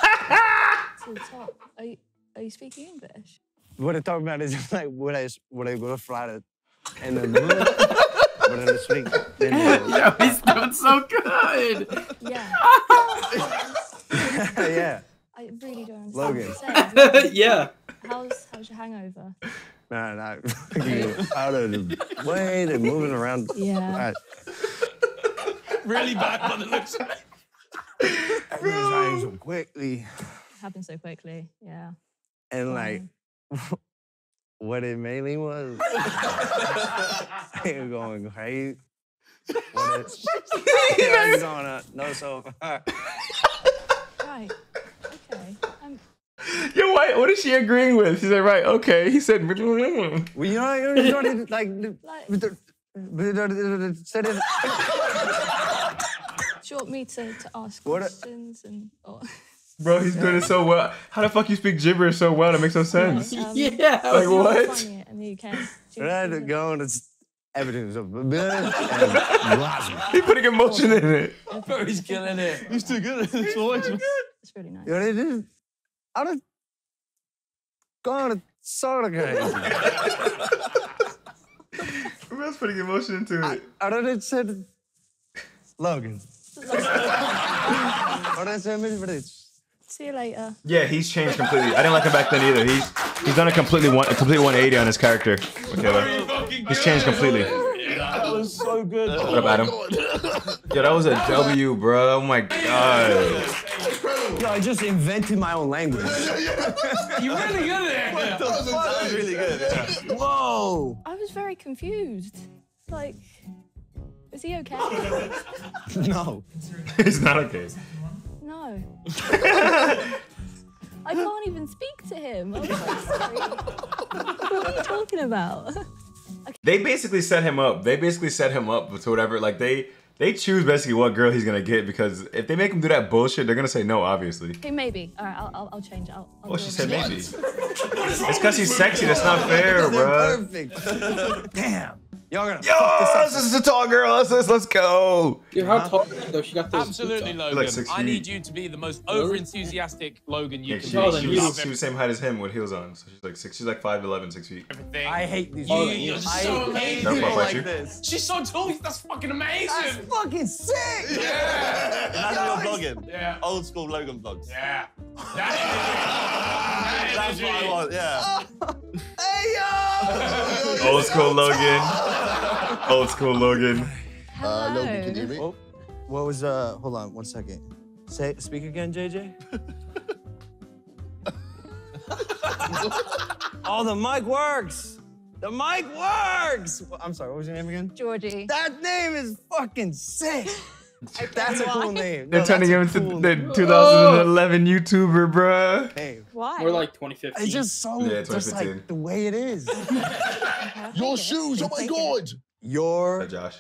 To the top? Are you, are you speaking English? What I'm talking about is like, would I, would I go to Florida and then... Would I speak? Yo, he's doing so good! Yeah. Yeah. I really don't understand. Logan. What you're saying. Yeah. How's, how's your hangover? Nah, nah. Out of the way, they're moving around. Yeah. Really bad by the looks of it. Everything's happening so quickly. It happened so quickly, yeah. And like, um. what it mainly was, you're going crazy. What it, yeah, it's going up. No, so far. Right. Yo, wait, what is she agreeing with? She said, right, okay. He said, well, you know, you know, like, do you want me to, to ask what questions a... and... Or... Bro, he's doing it so well. How the fuck you speak gibberish so well? That makes no sense. Um, yeah. Like, what? In the U K. Right, going to... Everything's up. He's putting emotion in it. Bro, he's killing it. He's too good. It's good. It's really nice. You know what it is? I don't go on a soda game. That's putting emotion into it. I don't said Logan. I don't say it. See you later. Yeah, he's changed completely. I didn't like him back then either. He's he's done a completely one a complete one eighty on his character. Okay, he's changed completely. That was so good. What about him? Yo, that was a W, bro. Oh my god. Yo, I just invented my own language. You really good there. That was really good. Yeah. Whoa. I was very confused. Like, is he okay? No. He's not okay. No. I can't even speak to him. I'm sorry. What are you talking about? Okay. They basically set him up. They basically set him up with whatever, like they... They choose basically what girl he's gonna get because if they make him do that bullshit, they're gonna say no, obviously. Okay, maybe. All right, I'll, I'll, I'll change it. I'll, I'll oh, she said maybe. It's because he's sexy. That's not fair, bro. Perfect. Damn. Y'all gonna Yo, fuck this up. This is a tall girl. Let's, let's, let's go. Dude, how tall is she though? She got those Absolutely, Logan. Like I need you to be the most over-enthusiastic Logan you yeah, can she, be. She, she, was, she was the same height as him with heels on. So she's like six. She's like five eleven, six feet. Everything. I hate these. You, you're so amazing. No, like you. This. She's so tall. That's fucking amazing. That's fucking sick. Yeah. That's your vlogging. Yeah. Old school Logan vlogs. Yeah. That That's what I want. Yeah. Hey yo! Old school Logan. Old school Logan. Hello. Uh, Logan, can you hear me? Oh, what was uh? Hold on, one second. Say, speak again, J J. Oh, the mic works. The mic works. I'm sorry. What was your name again? Georgie. That name is fucking sick. That's a cool name. They're no, turning him into cool the two thousand eleven oh. YouTuber, bruh. Hey, why? We're like twenty fifteen. It's just so, yeah, just like the way it is. Your shoes, oh my god! Your hey, Josh.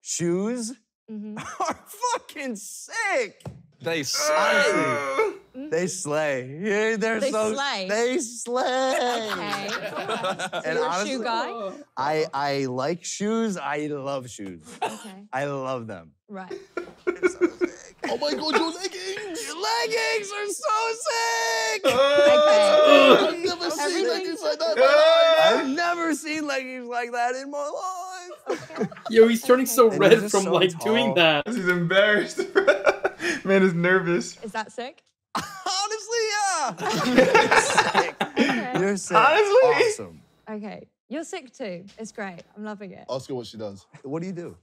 shoes mm-hmm. are fucking sick. They slay. They slay. Yeah, they're they so. Slay. They slay. Okay. And you're honestly, a shoe guy? I I like shoes. I love shoes. Okay. I love them. Right. So oh my god, your leggings! Your leggings are so sick! Uh, I've never seen leggings like that in my life! I've never seen leggings like that in my life! Okay. Yo, he's turning okay. so and red from so like tall. doing that. He's embarrassed. Man is nervous. Is that sick? Honestly, yeah! Sick. Okay. You're sick. Honestly? Awesome. Okay. You're sick too. It's great. I'm loving it. Ask her what she does. What do you do?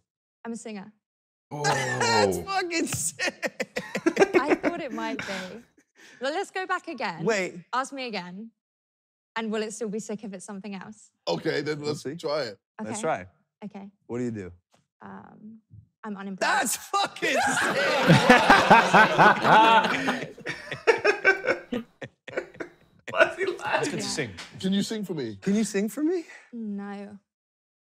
I'm a singer. Oh. That's fucking sick. I thought it might be. Well, let's go back again. Wait. Ask me again. And will it still be sick if it's something else? Okay, then let's try it. Okay. Let's try. Okay. What do you do? Um, I'm unemployed. That's fucking sick. Why is he laughing? That's good to sing. Can you sing for me? Can you sing for me? No.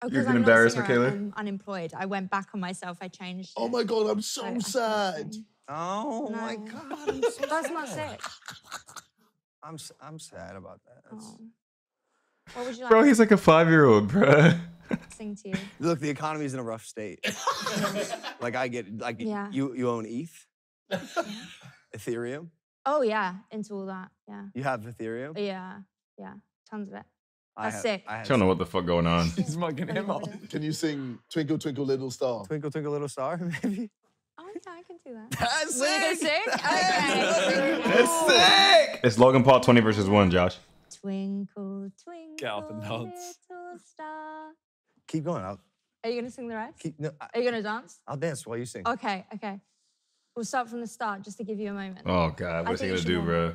Oh, you're gonna embarrass Michaela. I'm unemployed. I went back on myself. I changed. Oh my god, I'm so, so sad. Oh no. my god, I'm so that's sad. not sick. I'm I'm sad about that. Oh. What would you like? Bro, he's like a five-year-old, bro. Sing to you. Look, the economy's in a rough state. Like I get, like yeah. you you own E T H, yeah. Ethereum. Oh yeah, into all that. Yeah. You have Ethereum. Yeah, yeah, tons of it. That's sick. I don't know what the fuck going on. He's mugging him off. Can you sing Twinkle Twinkle Little Star? Twinkle Twinkle Little Star, maybe? Oh yeah, I can do that. That's sick. Are you sick? Okay. That's sick. It's Logan Paul twenty versus one, Josh. Twinkle Twinkle Little Star. Keep going. I'll... Are you gonna sing the rest? Keep, no, I... Are you gonna dance? I'll dance while you sing. Okay, okay. We'll start from the start just to give you a moment. Oh god, what's he gonna do, bro?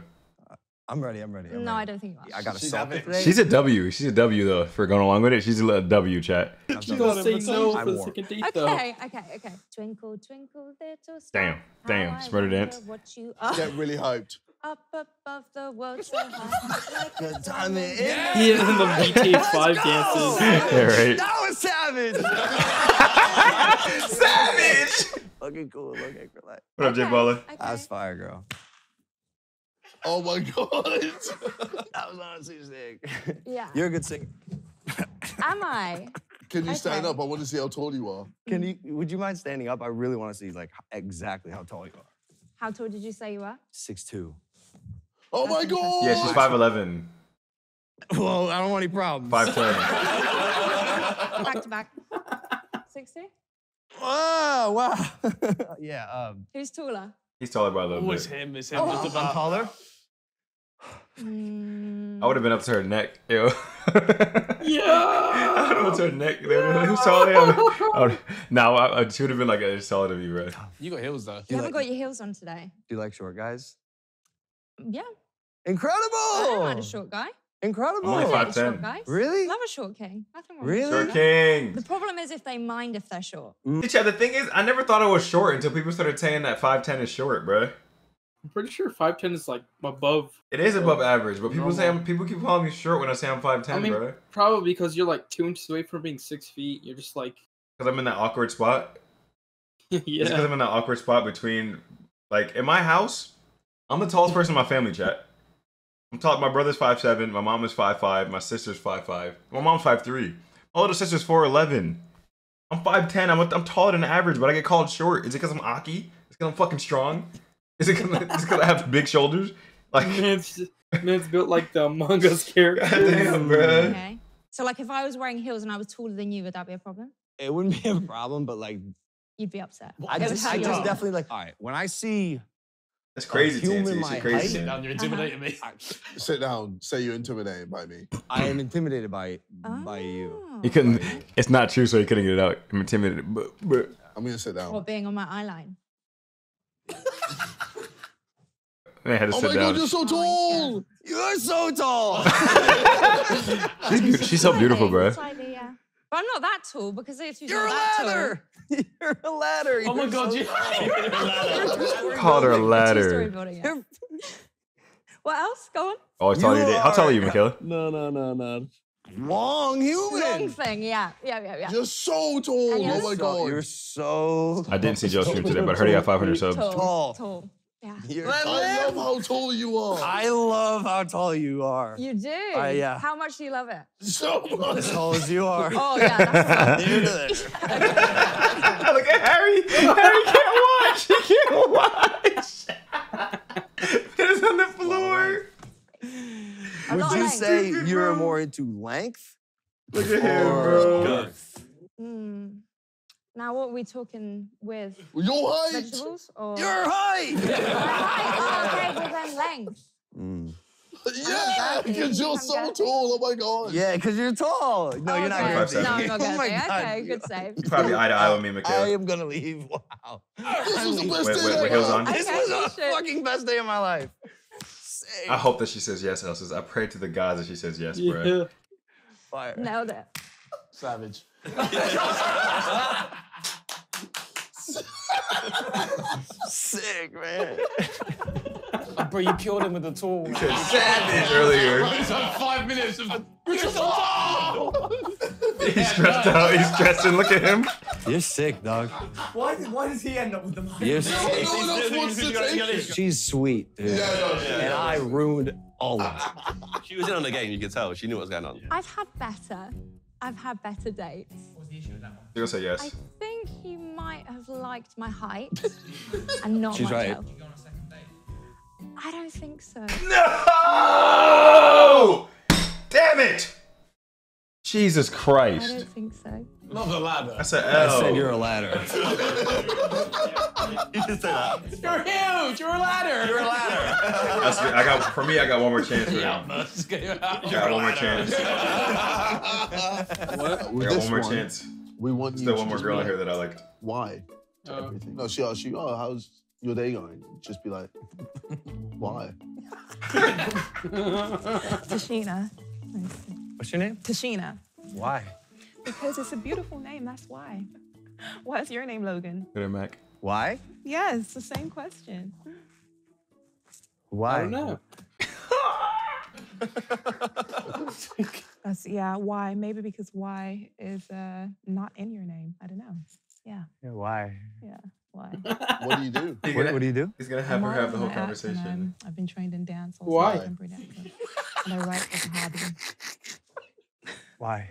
I'm ready, I'm ready. I'm no, ready. I don't think you are. I gotta She's solve it today. She's a W. She's a W, though, for going along with it. She's a W, chat. She's gonna say no for the second date, though. Okay, okay, okay. Twinkle, twinkle, little star. Damn, damn. Spreader dance. Get really hyped. Up above the world so high. Good time it is. He is in the B T S five dances. Yeah, right. That was savage. Savage. Looking cool. Looking for life. What up, Jake Baller? That's fire, girl. Oh my god! That was honestly sick. Yeah. You're a good singer. Am I? Can you okay. stand up? I want to see how tall you are. Can you? Would you mind standing up? I really want to see like exactly how tall you are. How tall did you say you are? six two. Oh That's my god! Yeah, she's five eleven. Well, I don't want any problems. five ten. Back to back. six two? Oh, wow. Yeah. Um, Who's taller? He's taller by a little bit. Oh, it's him. It's him. Oh, I'm taller. I would have been up to her neck. Ew. Yeah. I would have up to her neck. Who's taller? No, nah, I, I, she would have been like, it's taller than me, bro. You got heels, though. You, you haven't like, got your heels on today. Do you like short guys? Yeah. Incredible. I don't mind a short guy. Incredible. I'm only five ten. Really? Love a short king. Nothing wrong really? Short king. The problem is if they mind if they're short. Yeah, the thing is, I never thought I was short until people started saying that five ten is short, bro. I'm pretty sure five ten is like above. It is above average, but people normal. say I'm, people keep calling me short when I say I'm five ten, I mean, bro. Probably because you're like two inches away from being six feet. You're just like. Because I'm in that awkward spot. Yeah. Just because I'm in that awkward spot between, like, in my house, I'm the tallest person in my family, chat. I'm talking. My brother's five seven. My mom is five five. My sister's five five. My mom's five three. My little sister's four eleven. I'm five ten. I'm, I'm taller than average, but I get called short. Is it because I'm Aki? Is it because I'm fucking strong? Is it because I have big shoulders? Like, man's, man's built like the Among Us character. Damn, bro. Okay. So, like, if I was wearing heels and I was taller than you, would that be a problem? It wouldn't be a problem, but, like... You'd be upset. I just, I just definitely, like, all right, when I see... That's crazy, T N T. Crazy. Sit down, you're intimidating me. Sit down, say you're intimidated by me. I am intimidated by by you. He couldn't, it's not true, so he couldn't get it out. I'm intimidated, but, but. I'm gonna sit down. Well, being on my eye line. I had to sit down. Oh my God, you're so tall! You're so tall! she's, she's so beautiful, bro. But I'm not that tall because if you're a ladder, you're a ladder. Oh my God, you're a ladder. Called her a ladder. What else? Go on. Oh, how tall are you? How tall are you, Michaela? No, no, no, no. Long human. Long thing, yeah, yeah, yeah, yeah. You're so tall. Oh my God, you're so. I didn't see Joe's stream today, but I heard he got five hundred subs. Tall, tall. Yeah. I love how tall you are. I love how tall you are. You do? Uh, yeah. How much do you love it? So much. As tall as you are. Oh, yeah. That's new to it. Look at Harry. Harry can't watch. He can't watch. It's on the floor. I'm Would you length. say you're more into length? Look at him, bro. Mm. Now, what are we talking with? Your height! Vegetables or? Your height! My height! Oh, okay, well then length. Mm. Yeah, because you're so tall, oh my God. Yeah, because you're tall. No, oh, you're okay. not going No, I'm not going to say. Okay, good save. You're probably eye to eye with me, Michaela. I am going to leave, wow. This was the best wait, day wait, wait, on. This okay, was the fucking best day of my life. Sick. I hope that she says yes, Elsa. I pray to the gods that she says yes, yeah. bro. Fire. Nailed it. Savage. Sick, man. Bro, you killed him with a tool. You said savage earlier. Bro, it's like five minutes of... He's stressed out. He's stressing. Look at him. You're sick, dog. Why, why does he end up with the mic? You're sick. No, no, no, wants to take She's sweet, dude. Yeah, yeah, yeah, and yeah. I ruined all of it. She was in on the game, you could tell. She knew what was going on. I've had better. I've had better dates. What was the issue with that one? You're gonna say yes. I think he might have liked my height and not She's my right. tail. Did you go on a second date? I don't think so. No! Damn it! Jesus Christ. I don't think so. Not a ladder. That's an L. I said you're a ladder. You just said that. You're huge. You're a ladder. You're a ladder. That's I got for me. I got one more chance. For yeah, I got one more chance. What? With I got this one more one, chance. We want There's you. Still one more girl like, in here that I liked. Why? Uh, Everything. No, she asked you. Oh, how's your day going? Just be like, why? Tashina. What's your name? Tashina. Why? Because it's a beautiful name, that's why. What's your name, Logan? Hey, Mac. Why? Yes, yeah, it's the same question. Why? I don't know. That's, yeah, why? Maybe because why is uh, not in your name. I don't know. Yeah. Yeah, why? Yeah, why? What do you do? What, gonna, what do you do? He's going to have her have the whole conversation. And, um, I've been trained in dance. Also why? And I write as a hobby. Why?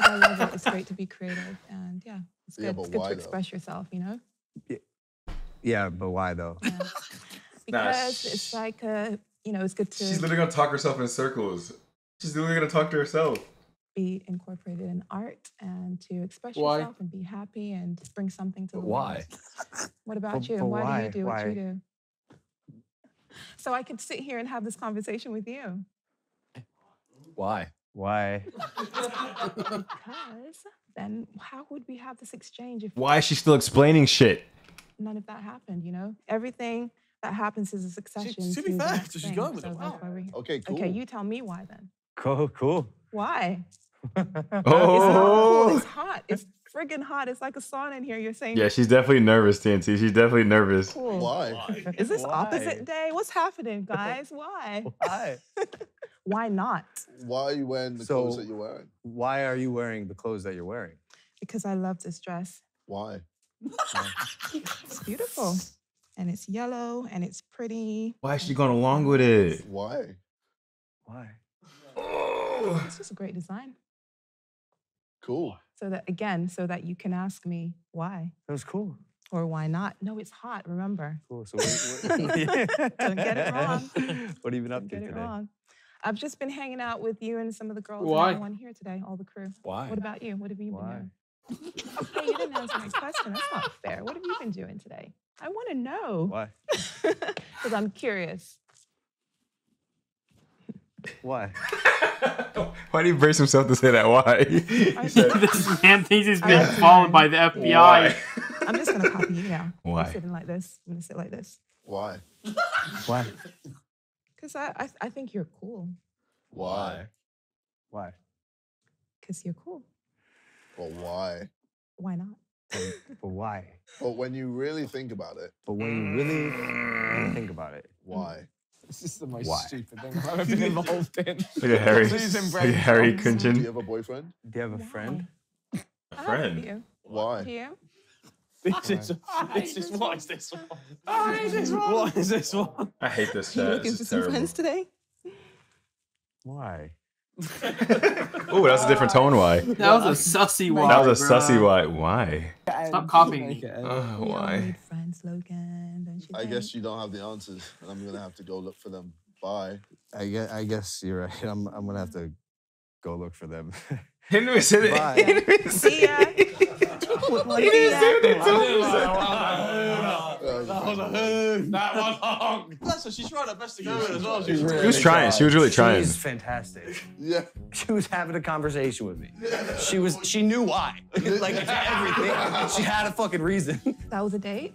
I love it. It's great to be creative, and yeah, it's good, yeah, it's good to express though? yourself, you know? Yeah, yeah but why though? Yeah. Because nah, it's like, a, you know, it's good to... She's literally going to talk herself in circles. She's literally going to talk to herself. Be incorporated in art and to express why? yourself and be happy and bring something to but the why? world. What about but, you? But why, why do you do why? what you do? So I could sit here and have this conversation with you. Why? Why? Because then how would we have this exchange? If Why is she still explaining shit? None of that happened, you know? Everything that happens is a succession. She, to be fair, so she's going with so it. Wow. Okay, cool. Okay, you tell me why then. Cool, cool. Why? Oh! It's not cool, it's hot. It's friggin' hot. It's like a sauna in here, you're saying. Yeah, she's definitely nervous, T N T. She's definitely nervous. Cool. Why? Why? Is this Why? opposite day? What's happening, guys? Why? Why? Why not? Why are you wearing the so, clothes that you're wearing? Why are you wearing the clothes that you're wearing? Because I love this dress. Why? It's beautiful. And it's yellow and it's pretty. Why is she going along with it? Why? Why? Oh. It's just a great design. Cool. So that, again, so that you can ask me why. That was cool. Or why not? No, it's hot, remember. Cool. So what, what, don't get it wrong. What have you been up to today? Don't get it wrong. I've just been hanging out with you and some of the girls why? on here today, all the crew. Why? What about you? What have you why? been doing? Okay, you didn't answer my question. That's not fair. What have you been doing today? I want to know. Why? Because I'm curious. Why? Why did he brace himself to say that? Why? This man thinks he's being followed by the F B I. Why? I'm just going to copy you now. Why? I'm sitting like this. I'm going to sit like this. Why? Why? Because I, I, I think you're cool. Why? Why? Because you're cool. But why? Why not? But, but why? But when you really think about it. But when you really, really think about it. Why? This is the most why? stupid thing I've ever been involved in. Look at Harry. Look at Harry Kunjan. Do you have a boyfriend? Do you have a why? friend? A friend? Why? Do you? This is, this is, what is this one? I hate this one. What is this one? I hate this shirt. Are you looking for some friends today? Why? Oh, that's a different tone. Why? That was a sussy why. That was a bro. sussy why. Why? Stop copying me. Uh, why? Friends, Logan, don't you I think? guess you don't have the answers, and I'm gonna have to go look for them. Bye. I guess, I guess you're right. I'm, I'm gonna have to go look for them. Henry said it. Bye. Henry said it. That was a hoot. That was long. That's what she's trying her best to go in as well. She was, really she was trying. She was really trying. She was fantastic. Yeah. She was having a conversation with me. Yeah. She was. She knew why. Like everything. She had a fucking reason. That was a date.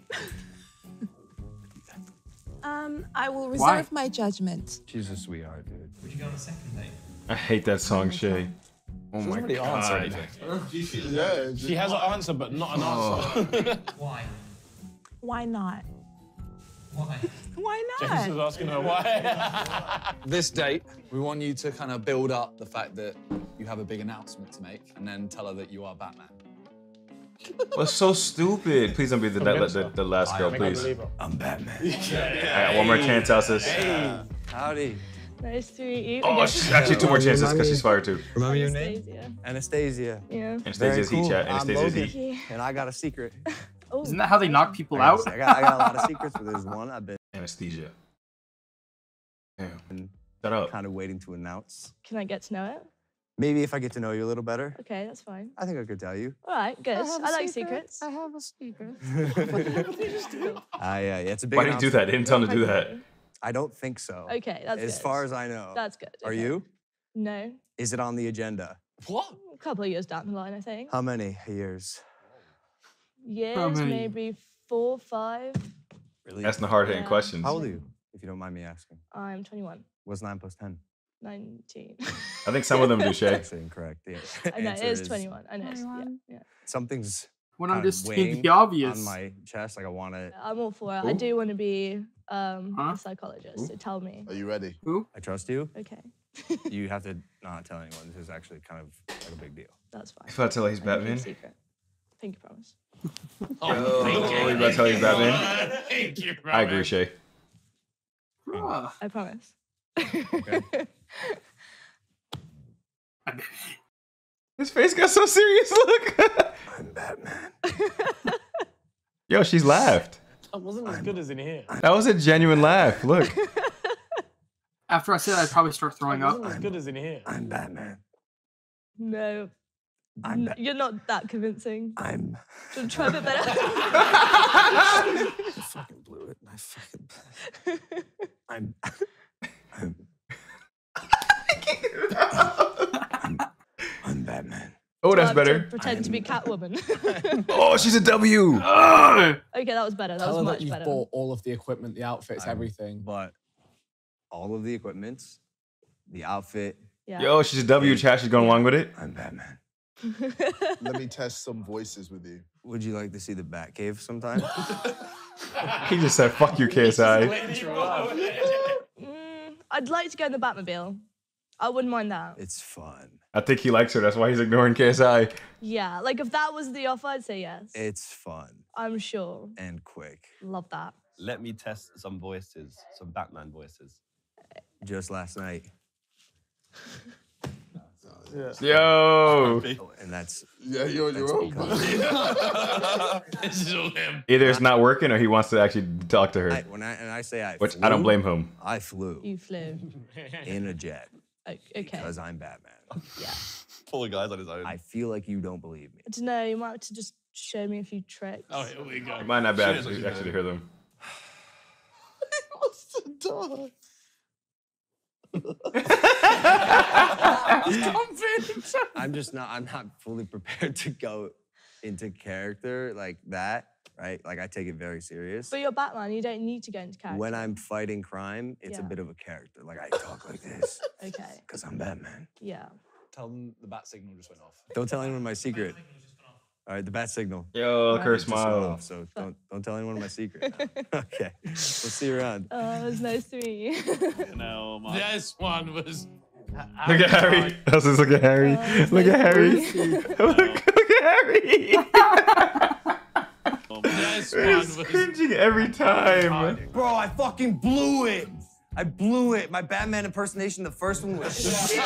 um, I will reserve why? my judgment. She's a sweetheart, dude. Would you go on a second date? I hate that song, Shay. Oh my god. Yeah, she has an answer, but not an oh. answer. Why? Why not? Why? Why not? James was asking her why. This date, we want you to kind of build up the fact that you have a big announcement to make and then tell her that you are Batman. That's so stupid. Please don't be the, the, the, the last girl, please. I'm Batman. Yeah, yeah. I got one more chance, Alsis. Hey. Howdy. Nice to meet you. Oh, she's actually two more chances because she's fired too. Remember your name? Anastasia. Yeah. Anastasia's cool. He-chat. Anastasia's he. And I got a secret. Oh. Isn't that how they knock people I out? I got, I got a lot of secrets, but there's one I've been. Anesthesia. Damn. Shut up. Kind of waiting to announce. Can I get to know it? Maybe if I get to know you a little better. Okay, that's fine. I think I could tell you. All right, good. I, I like secrets. I have a secret. What did you just do? I, uh, yeah, it's a big Why did you do that? I didn't tell him to do that. I don't think so. Okay, that's as good. As far as I know. That's good. Okay. Are you? No. Is it on the agenda? What? A couple of years down the line, I think. How many years? Years, maybe four, five. Really? Asking the hard-hitting yeah. questions. How old are you, if you don't mind me asking? I'm twenty-one. What's nine plus ten? nineteen. I think some of them do, Shay. That's incorrect. Yeah. I know, it is, is twenty-one. I know. twenty-one. Yeah, yeah. Something's when I'm just stating the obvious on my chest, like I want to. I'm all for it. Ooh. I do want to be um, huh? a psychologist. Ooh. So tell me. Are you ready? Who? I trust you. Okay. You have to not tell anyone. This is actually kind of like a big deal. That's fine. If I tell he's Batman. Secret. I think you promise. Oh, thank you. You about to tell you about that, thank you, I agree, Shay. Oh. I promise. Okay. His face got so serious. Look. I'm Batman. Yo, she's laughed. That wasn't as I'm, good as in here. That was a genuine laugh. Look. After I said, I'd probably start throwing that wasn't up. As good as in here. I'm Batman. No. I'm no, you're not that convincing. I'm. Should try a bit better. I fucking blew it. I fucking. Blew it. I'm. I'm. I can't get it out. I'm, I'm Batman. Oh, that's better. To pretend I'm, to be Catwoman. Oh, she's a W. Okay, that was better. That Tell was much that better. You bought all of the equipment, the outfits, I'm, everything. But all of the equipment, the outfit. Yeah. Yo, she's a W. Chat. She's going yeah. along with it. I'm Batman. Let me test some voices with you. Would you like to see the Batcave sometime? He just said, fuck you, K S I. mm, I'd like to go in the Batmobile. I wouldn't mind that. It's fun. I think he likes her. That's why he's ignoring K S I. Yeah, like if that was the offer, I'd say yes. It's fun. I'm sure. And quick. Love that. Let me test some voices, some Batman voices. Just last night. Yeah. Yo. And that's. Yeah, you're that's your own. Either it's not working or he wants to actually talk to her. I, when I, and I say I Which flew, I don't blame him. I flew. You flew. In a jet. Okay. Because I'm Batman. Yeah. Full of guys on his own. I feel like you don't believe me. I don't know. You might have to just show me a few tricks. Oh, here we go. It might not be bad actually to hear them. What's the dog? I'm just not. I'm not fully prepared to go into character like that, right? Like I take it very serious. But you're Batman. You don't need to go into character. When I'm fighting crime, it's yeah. a bit of a character. Like I talk like this. Okay. Because I'm Batman. Yeah. Tell them the bat signal just went off. Don't tell anyone my secret. All right, the bat signal. Yo, right. Curse smile. So don't don't tell anyone my secret. Okay, we'll see you around. Oh, it was nice to meet you. No, my. This one was. Look at Harry. That's just look at Harry. Oh, look at Harry. Look, look at Harry. Oh, this one was cringing every time. Bro, I fucking blew it. I blew it. My Batman impersonation, the first one was shit. was shit.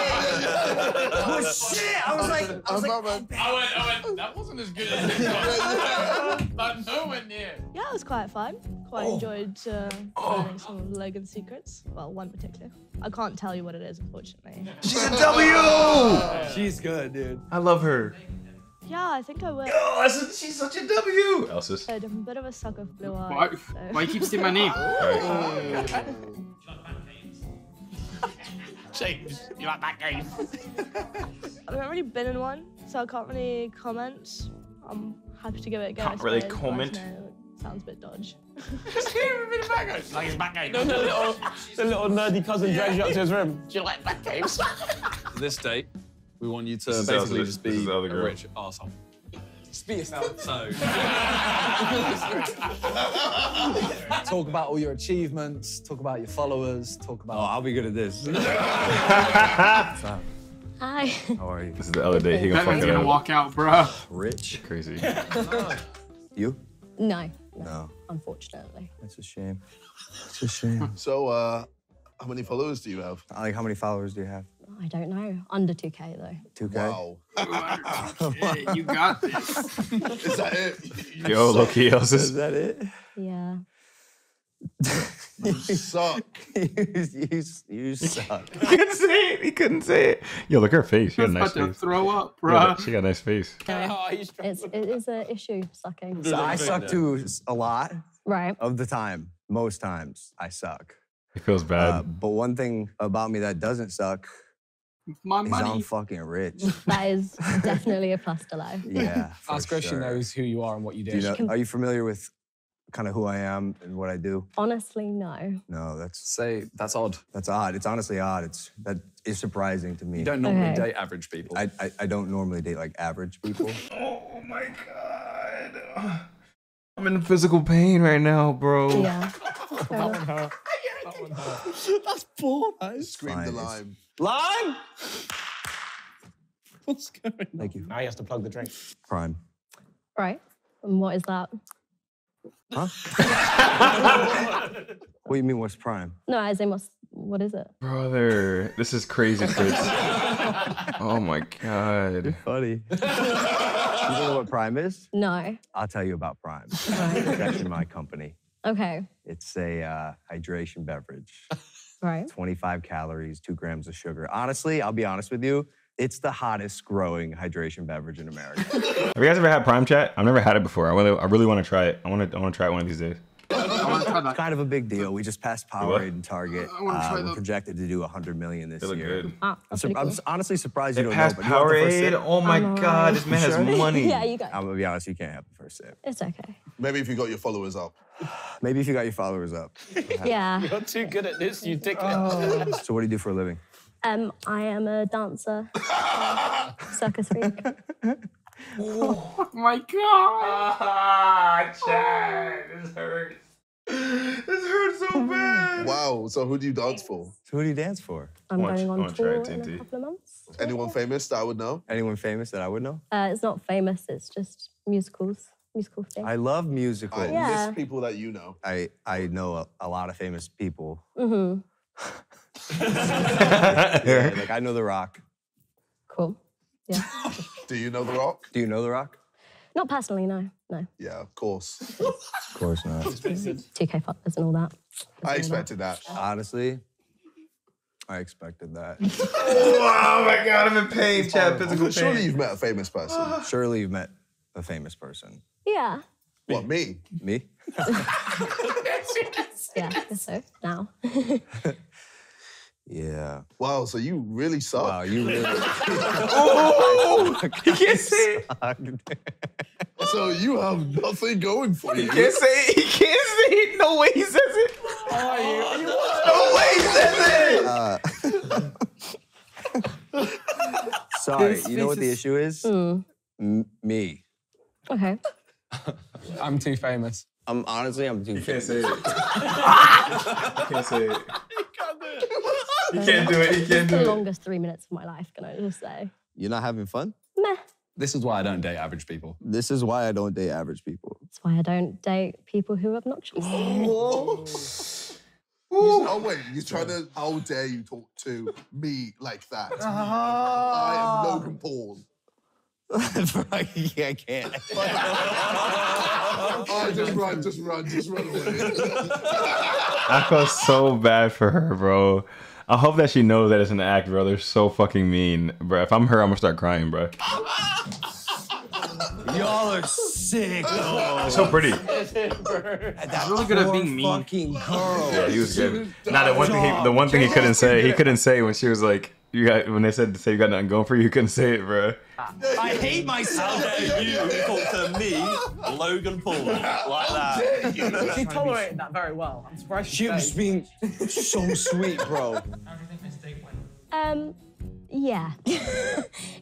I was like, I was like, oh, I went, I went, that wasn't as good as it was. But nowhere near. Yeah, it was quite fun. Quite oh. enjoyed uh, oh. some of Logan's secrets. Well, one particular. I can't tell you what it is, unfortunately. She's a W! She's good, dude. I love her. Yeah, I think I will. Yo, she's such a W! Elsa's. I'm a bit of a sucker for blue eyes. So. Why you keep saying my name? Oh. Oh. James, you like that game? I haven't really been in one, so I can't really comment. I'm happy to give it a go. Can't really comment. Sounds a bit dodge. Just give him a bit of back game. Like his back game. No, no, the little, the little nerdy cousin drags you up to his room. Do you like back games? This date, we want you to this basically just be a rich arsehole. Just be yourself. So. Talk about all your achievements, talk about your followers, talk about. Oh, I'll be good at this. Hi. How are you? This is the other day. He gonna fuck it gonna up. walk out, bro. Rich. Crazy. You? No, no. No. Unfortunately. That's a shame. That's a shame. So, uh, how many followers do you have? Like, how many followers do you have? I don't know. Under two K though. two K. Wow. two K. You got this. Is that it? Yo, Loki, else is that it? Yeah. You suck. you, you, you suck. He couldn't say it. He couldn't say it. Yo, look at her face. She got a nice face. I'm about to throw up, bro. She got a nice face. Okay. Oh, it's, it is an issue sucking. So I suck too a lot. Right. Of the time, most times I suck. It feels bad. Uh, but one thing about me that doesn't suck. My money. I'm fucking rich. That is definitely a plus to life. Yeah. Ask Chris, she knows who you are and what you do. do you know, can... Are you familiar with kind of who I am and what I do? Honestly, no. No, that's say that's odd. That's odd. It's honestly odd. It's that is surprising to me. You don't normally okay. date average people. I, I I don't normally date like average people. Oh my god. I'm in physical pain right now, bro. Yeah. That one hurt. That one hurt. That's poor. I screamed the lime. Lime? What's going on? Thank you. Now he has to plug the drink. Prime. Right. And what is that? Huh? What do you mean, what's Prime? No, I say, what's, what is it? Brother, this is crazy, Chris. Oh my god. You're funny. You don't know what Prime is? No. I'll tell you about Prime. Right. It's actually my company. Okay. It's a uh, hydration beverage. Right. twenty-five calories, two grams of sugar. Honestly, I'll be honest with you, it's the hottest growing hydration beverage in America. Have you guys ever had Prime Chat? I've never had it before. I really, I really want to try it. I want to, I want to try it one of these days. I want to try that. It's kind of a big deal. We just passed Powerade and Target. I want to try uh, we're projected to do one hundred million this they look year. Good. Ah, I'm, sur cool. I'm honestly surprised you they don't passed know. But Powerade. Oh my um, God, this man sure? has money. Yeah, you got. It. I'm gonna be honest, you can't have the first sip. It's okay. Maybe if you got your followers up. Maybe if you got your followers up. Yeah. You're too good at this, you dickhead. Oh. So what do you do for a living? Um, I am a dancer. Sucker speak. Oh my God. Ah, Chad, this hurts. This hurts so bad. Wow, so who do you dance for? So who do you dance for? I'm Watch, going on tour in a couple of months. Anyone famous that I would know? Anyone famous that I would know? Uh, it's not famous, it's just musicals. Musical thing. I love musicals. I yeah. miss people that you know. I, I know a, a lot of famous people. Mm-hmm. Yeah, like I know The Rock. cool. Yeah. Do you know The Rock? Do you know The Rock? Not personally, no. No. Yeah, of course. Of course not. two K fuckers and all that. There's I expected that. that. Honestly, I expected that. Oh my God, I'm in pain, Chad. Physical Surely pain. you've met a famous person. Surely you've met a famous person. Yeah. What, me? Me? Yeah, I guess so, now. Yeah. Wow, so you really suck. Wow, you really Oh! He can't say it. So you have nothing going for you. He can't say it. He can't say it. No way he says it. Oh, you, you no way he says it. Uh, sorry, you know what the issue is? Mm. M me. Okay. I'm too famous. I'm honestly, I'm too famous. You can't say it. You can't say it. He can't do it, he can't do it. It's the longest three minutes of my life, can I just say. You're not having fun? Meh. This is why I don't date average people. This is why I don't date average people. That's why I don't date people who are obnoxious. Oh, no way, you're trying to, how dare you talk to me like that? Oh. I am Logan Paul. Yeah, I can't. Oh, just run, just run, just run away. I felt so bad for her, bro. I hope that she knows that it's an act, bro. They're so fucking mean, bro. If I'm her, I'm gonna start crying, bro. Y'all are sick, though. They're so pretty. That's really good at being mean. Fucking girl. Yeah, he was good. Now the one thing, he, the one thing he couldn't say, he couldn't say when she was like, you got when they said to say you got nothing going for you, you couldn't say it, bro. I hate myself that you talk to me, Logan Paul, like that. She tolerated that very well. I'm surprised she was being so sweet, bro. How do you think this date went? Um, yeah,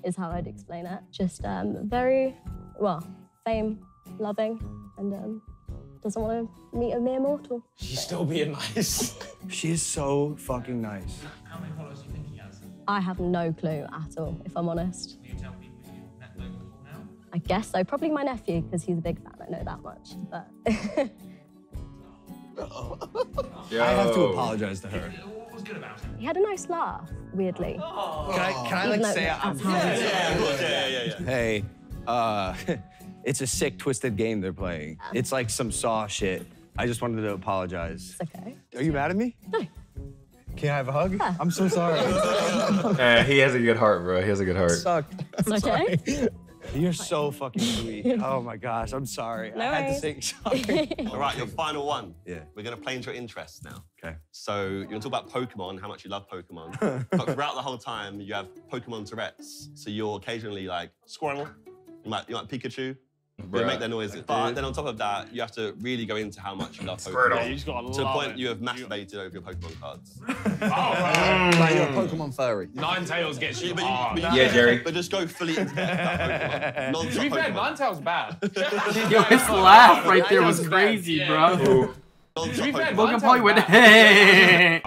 is how I'd explain it. Just um, very well, fame loving, and um, doesn't want to meet a mere mortal. She's still being nice. She is so fucking nice. How many followers do you think he has? I have no clue at all, if I'm honest. I guess so. Probably my nephew, because he's a big fan. I know that much. But I have to apologize to her. What was good about him? He had a nice laugh, weirdly. Oh. Can I, can I like, like say I'm yeah, yeah, yeah, yeah, yeah. Hey, uh, it's a sick, twisted game they're playing. Yeah. It's like some Saw shit. I just wanted to apologize. It's okay. Are you mad at me? No. Can I have a hug? Yeah. I'm so sorry. uh, he has a good heart, bro. He has a good heart. It sucked. It's okay. You're so fucking sweet. Oh my gosh, I'm sorry. No I had worries. to think sorry. All right, your final one. Yeah. We're gonna play into your interests now. Okay. So you're gonna talk about Pokemon, how much you love Pokemon. But throughout the whole time, you have Pokemon Tourette's. So you're occasionally like Squirtle, you might you might Pikachu. They right. make their noises. Like, but dude. then on top of that, you have to really go into how much you love Pokemon. Yeah, you just gotta to the point it. you have masturbated you... over your Pokemon cards. Oh, right. Like you're a Pokemon furry. Nine Tails gets you. Yeah, but you, but you yeah Jerry. But just go fully into that Pokemon. To be fair, Nine Tails bad. Yo, his laugh right there was crazy, bro. Yeah. To be fair, Logan Paul went, hey.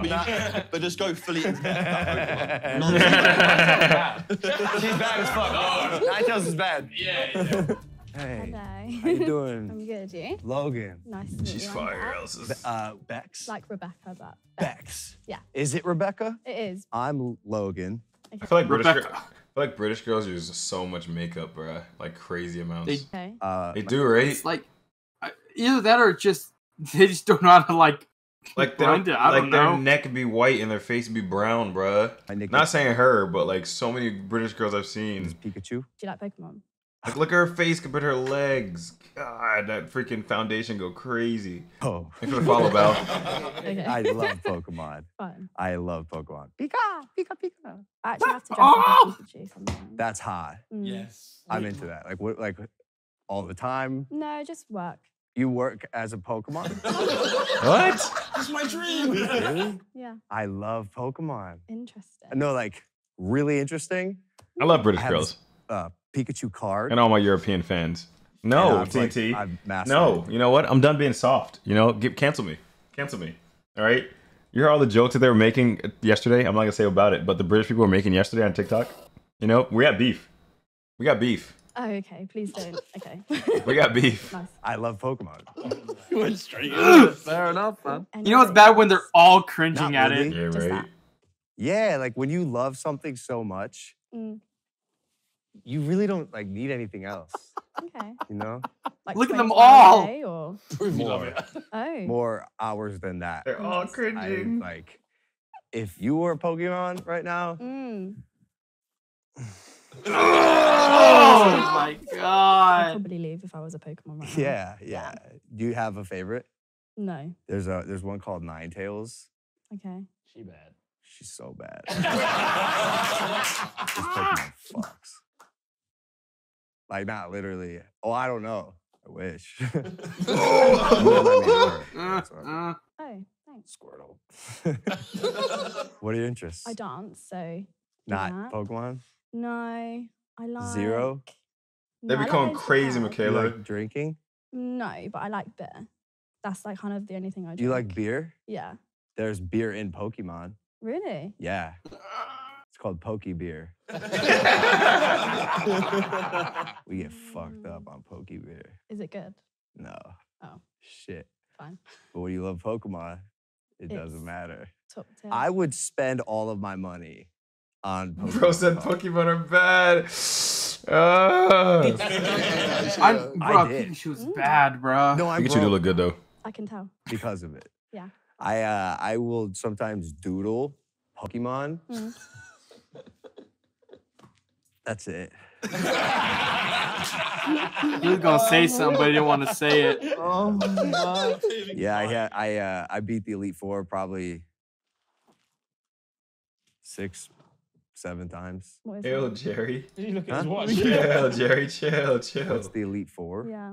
But just go fully into that Pokemon. She's bad as fuck. Nine Tails is bad. Yeah. Hey, hello. How you doing? I'm good, you? Logan. Nice to meet She's you. She's fire, Elsa's. Uh, Bex? Like Rebecca, but Bex. Bex. Yeah. Is it Rebecca? It is. I'm Logan. Okay. I feel like British, I feel like British girls use so much makeup, bruh. Like crazy amounts. They, okay. uh, they do, right? It's like, either that or just, they just don't know how to like, like, blend it. I like don't know. Their neck would be white and their face would be brown, bruh. Not saying her, but like so many British girls I've seen. It's Pikachu. Do you like Pokemon? Like, look at her face compared to her legs. God, that freaking foundation go crazy. Oh. Thanks for the follow, Belle. Okay. I love Pokemon. Fun. I love Pokemon. Pika, Pika, Pika. I actually have to jump oh! Pikachu sometimes. That's hot. Mm. Yes. I'm into that. Like, what, like, all the time? No, just work. You work as a Pokemon? What? That's my dream. Really? Yeah. I love Pokemon. Interesting. No, like, really interesting. I love British I girls. Uh, Pikachu card. And all my European fans. No, T N T. Like, no, you know what? I'm done being soft. You know, Get, cancel me. Cancel me. All right? You heard all the jokes that they were making yesterday? I'm not going to say about it, but the British people were making yesterday on TikTok. You know, we got beef. We got beef. Oh, okay. Please don't. Okay. We got beef. Nice. I love Pokemon. You went straight. Fair enough, man. And you know what's bad? When they're all cringing not at really. it. Yeah, right? Yeah, like when you love something so much, mm. you really don't like need anything else. Okay. You know? Like look at them all. Or... More, oh. more hours than that. They're all cringing. I, like, if you were a Pokemon right now. Mm. Oh my god. I'd probably leave if I was a Pokemon right now. Yeah, yeah. Do you have a favorite? No. There's a there's one called Nine Tails. Okay. She bad. She's so bad. This Pokemon fucks. Like not literally. Oh, I don't know. I wish. Oh, thanks. Squirtle. What are your interests? I dance, so. Not that. Pokemon? No, I like... Zero? No, they become like crazy, Michaela. You like drinking? No, but I like beer. That's like kind of the only thing I do. You like beer? Yeah. There's beer in Pokemon. Really? Yeah. It's called Pokebeer. We get fucked up on Pokebeer. Is it good? No. Oh. Shit. Fine. But when you love Pokemon, it it's doesn't matter. Top tier. I would spend all of my money on Pokemon. Bro said Pokemon are bad. Oh. I'm, bro, Pikachu was bad, bro. No, I Pikachu do look good though. I can tell. Because of it. Yeah. I uh, I will sometimes doodle Pokemon. Mm. That's it. You were gonna say something, but you didn't want to say it. Oh my god. Yeah, I had, I uh, I beat the Elite Four probably six. Seven times. Chill, Jerry. Did you look at huh? his watch? Chill, Jerry. Chill, chill. That's the Elite Four. Yeah.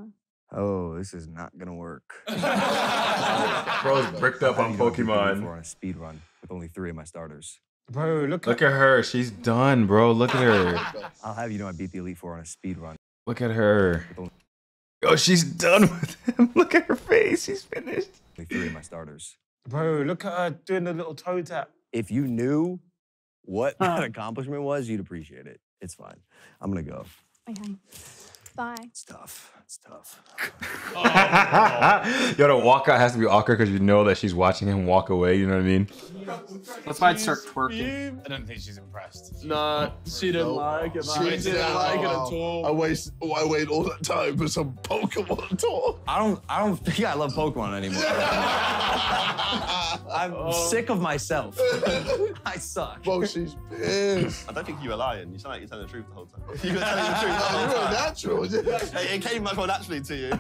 Oh, this is not gonna work. Bro's bricked up on Pokemon. We're on a speed run with only three of my starters. Bro, look. Look at her. She's done, bro. Look at her. I'll have you know I beat the Elite Four on a speed run. Look at her. Oh, she's done with him. Look at her face. She's finished. Only three of my starters. Bro, look at her doing the little toe tap. If you knew what that accomplishment was, you'd appreciate it. It's fine. I'm gonna go. Okay. Bye. It's tough. It's tough. Oh, yo, the walkout has to be awkward because you know that she's watching him walk away. You know what I mean? That's why I'd start twerking. I don't think she's impressed. Nah, she didn't no. like it. She didn't, didn't like it at all. I waste. Oh, I wait all that time for some Pokemon talk. I don't. I don't think I love Pokemon anymore. I'm oh. sick of myself. I suck. Bro, she's pissed. I don't think you were lying. You sound like you're telling the truth the whole time. You were telling the truth the whole time. You were natural. It, it came much more naturally to you.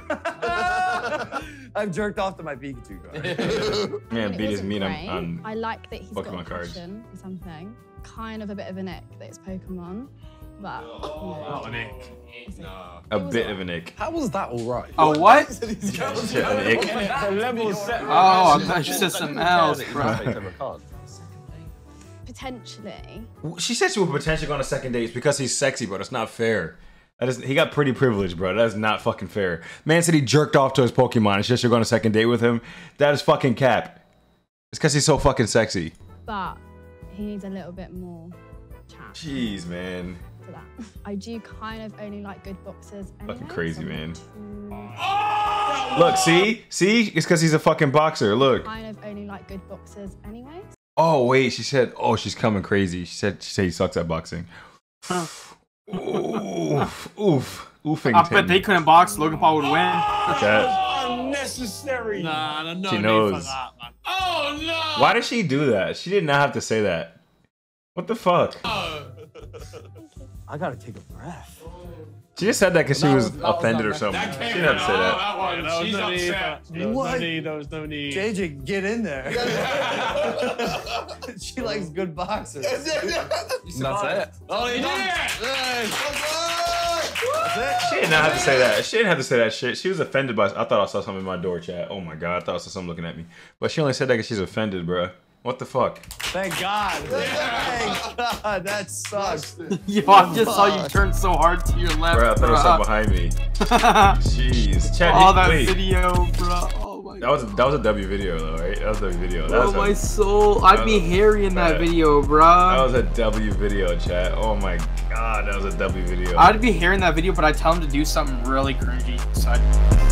I've jerked off to my Pikachu card. Man, beat his meat on, on I like that he's Pokemon got a passion or something. Kind of a bit of an ick that it's Pokemon. But, oh, no. Not an ick. No. A bit of an ick. How was that all right? Oh, what? An ick. Oh, I thought you said something else, bro. Potentially. She said she would potentially go on a second date. It's because he's sexy, but it's not fair. That is, he got pretty privileged, bro. That is not fucking fair. Man said he jerked off to his Pokemon. It's just you're going on a second date with him. That is fucking cap. It's because he's so fucking sexy. But he needs a little bit more chat. Jeez, man. For that. I do kind of only like good boxers. Anyway, fucking crazy, so man. Oh! Look, see? See? It's because he's a fucking boxer. Look. I kind of only like good boxers anyway. Oh, wait. She said, oh, she's coming crazy. She said, she said he sucks at boxing. Huh. Oof, oof, oofing. I bet they couldn't box. Logan Paul would win. Oh, that was unnecessary. Nah, no, no she knows. For that, man. Oh no! Why did she do that? She did not have to say that. What the fuck? Oh. I gotta take a breath. She just said that because she was, was offended was or something. She didn't have to say that. That one, yeah, she's no upset. There was no need. There was no need. J J, get in there. She likes good boxers. That's it. Oh, he did it. She didn't have to say that. She didn't have to say that shit. She was offended by. I thought I saw something in my door, chat. Oh my god, I thought I saw something looking at me. But she only said that because she's offended, bro. What the fuck? Thank God. Yeah. Thank God. That sucks. Yo, I just saw you turn so hard to your left, bro. I thought there was something behind me. Jeez. Chat, oh, that wait. video, bro. Oh, my that God. Was, that was a W video, though, right? That was a W video. That oh, was a, my soul. I'd be hairy in that video, bro. That was a W video, chat. Oh, my God. That was a W video. I'd be hairy in that video, but I tell him to do something really cringy. So I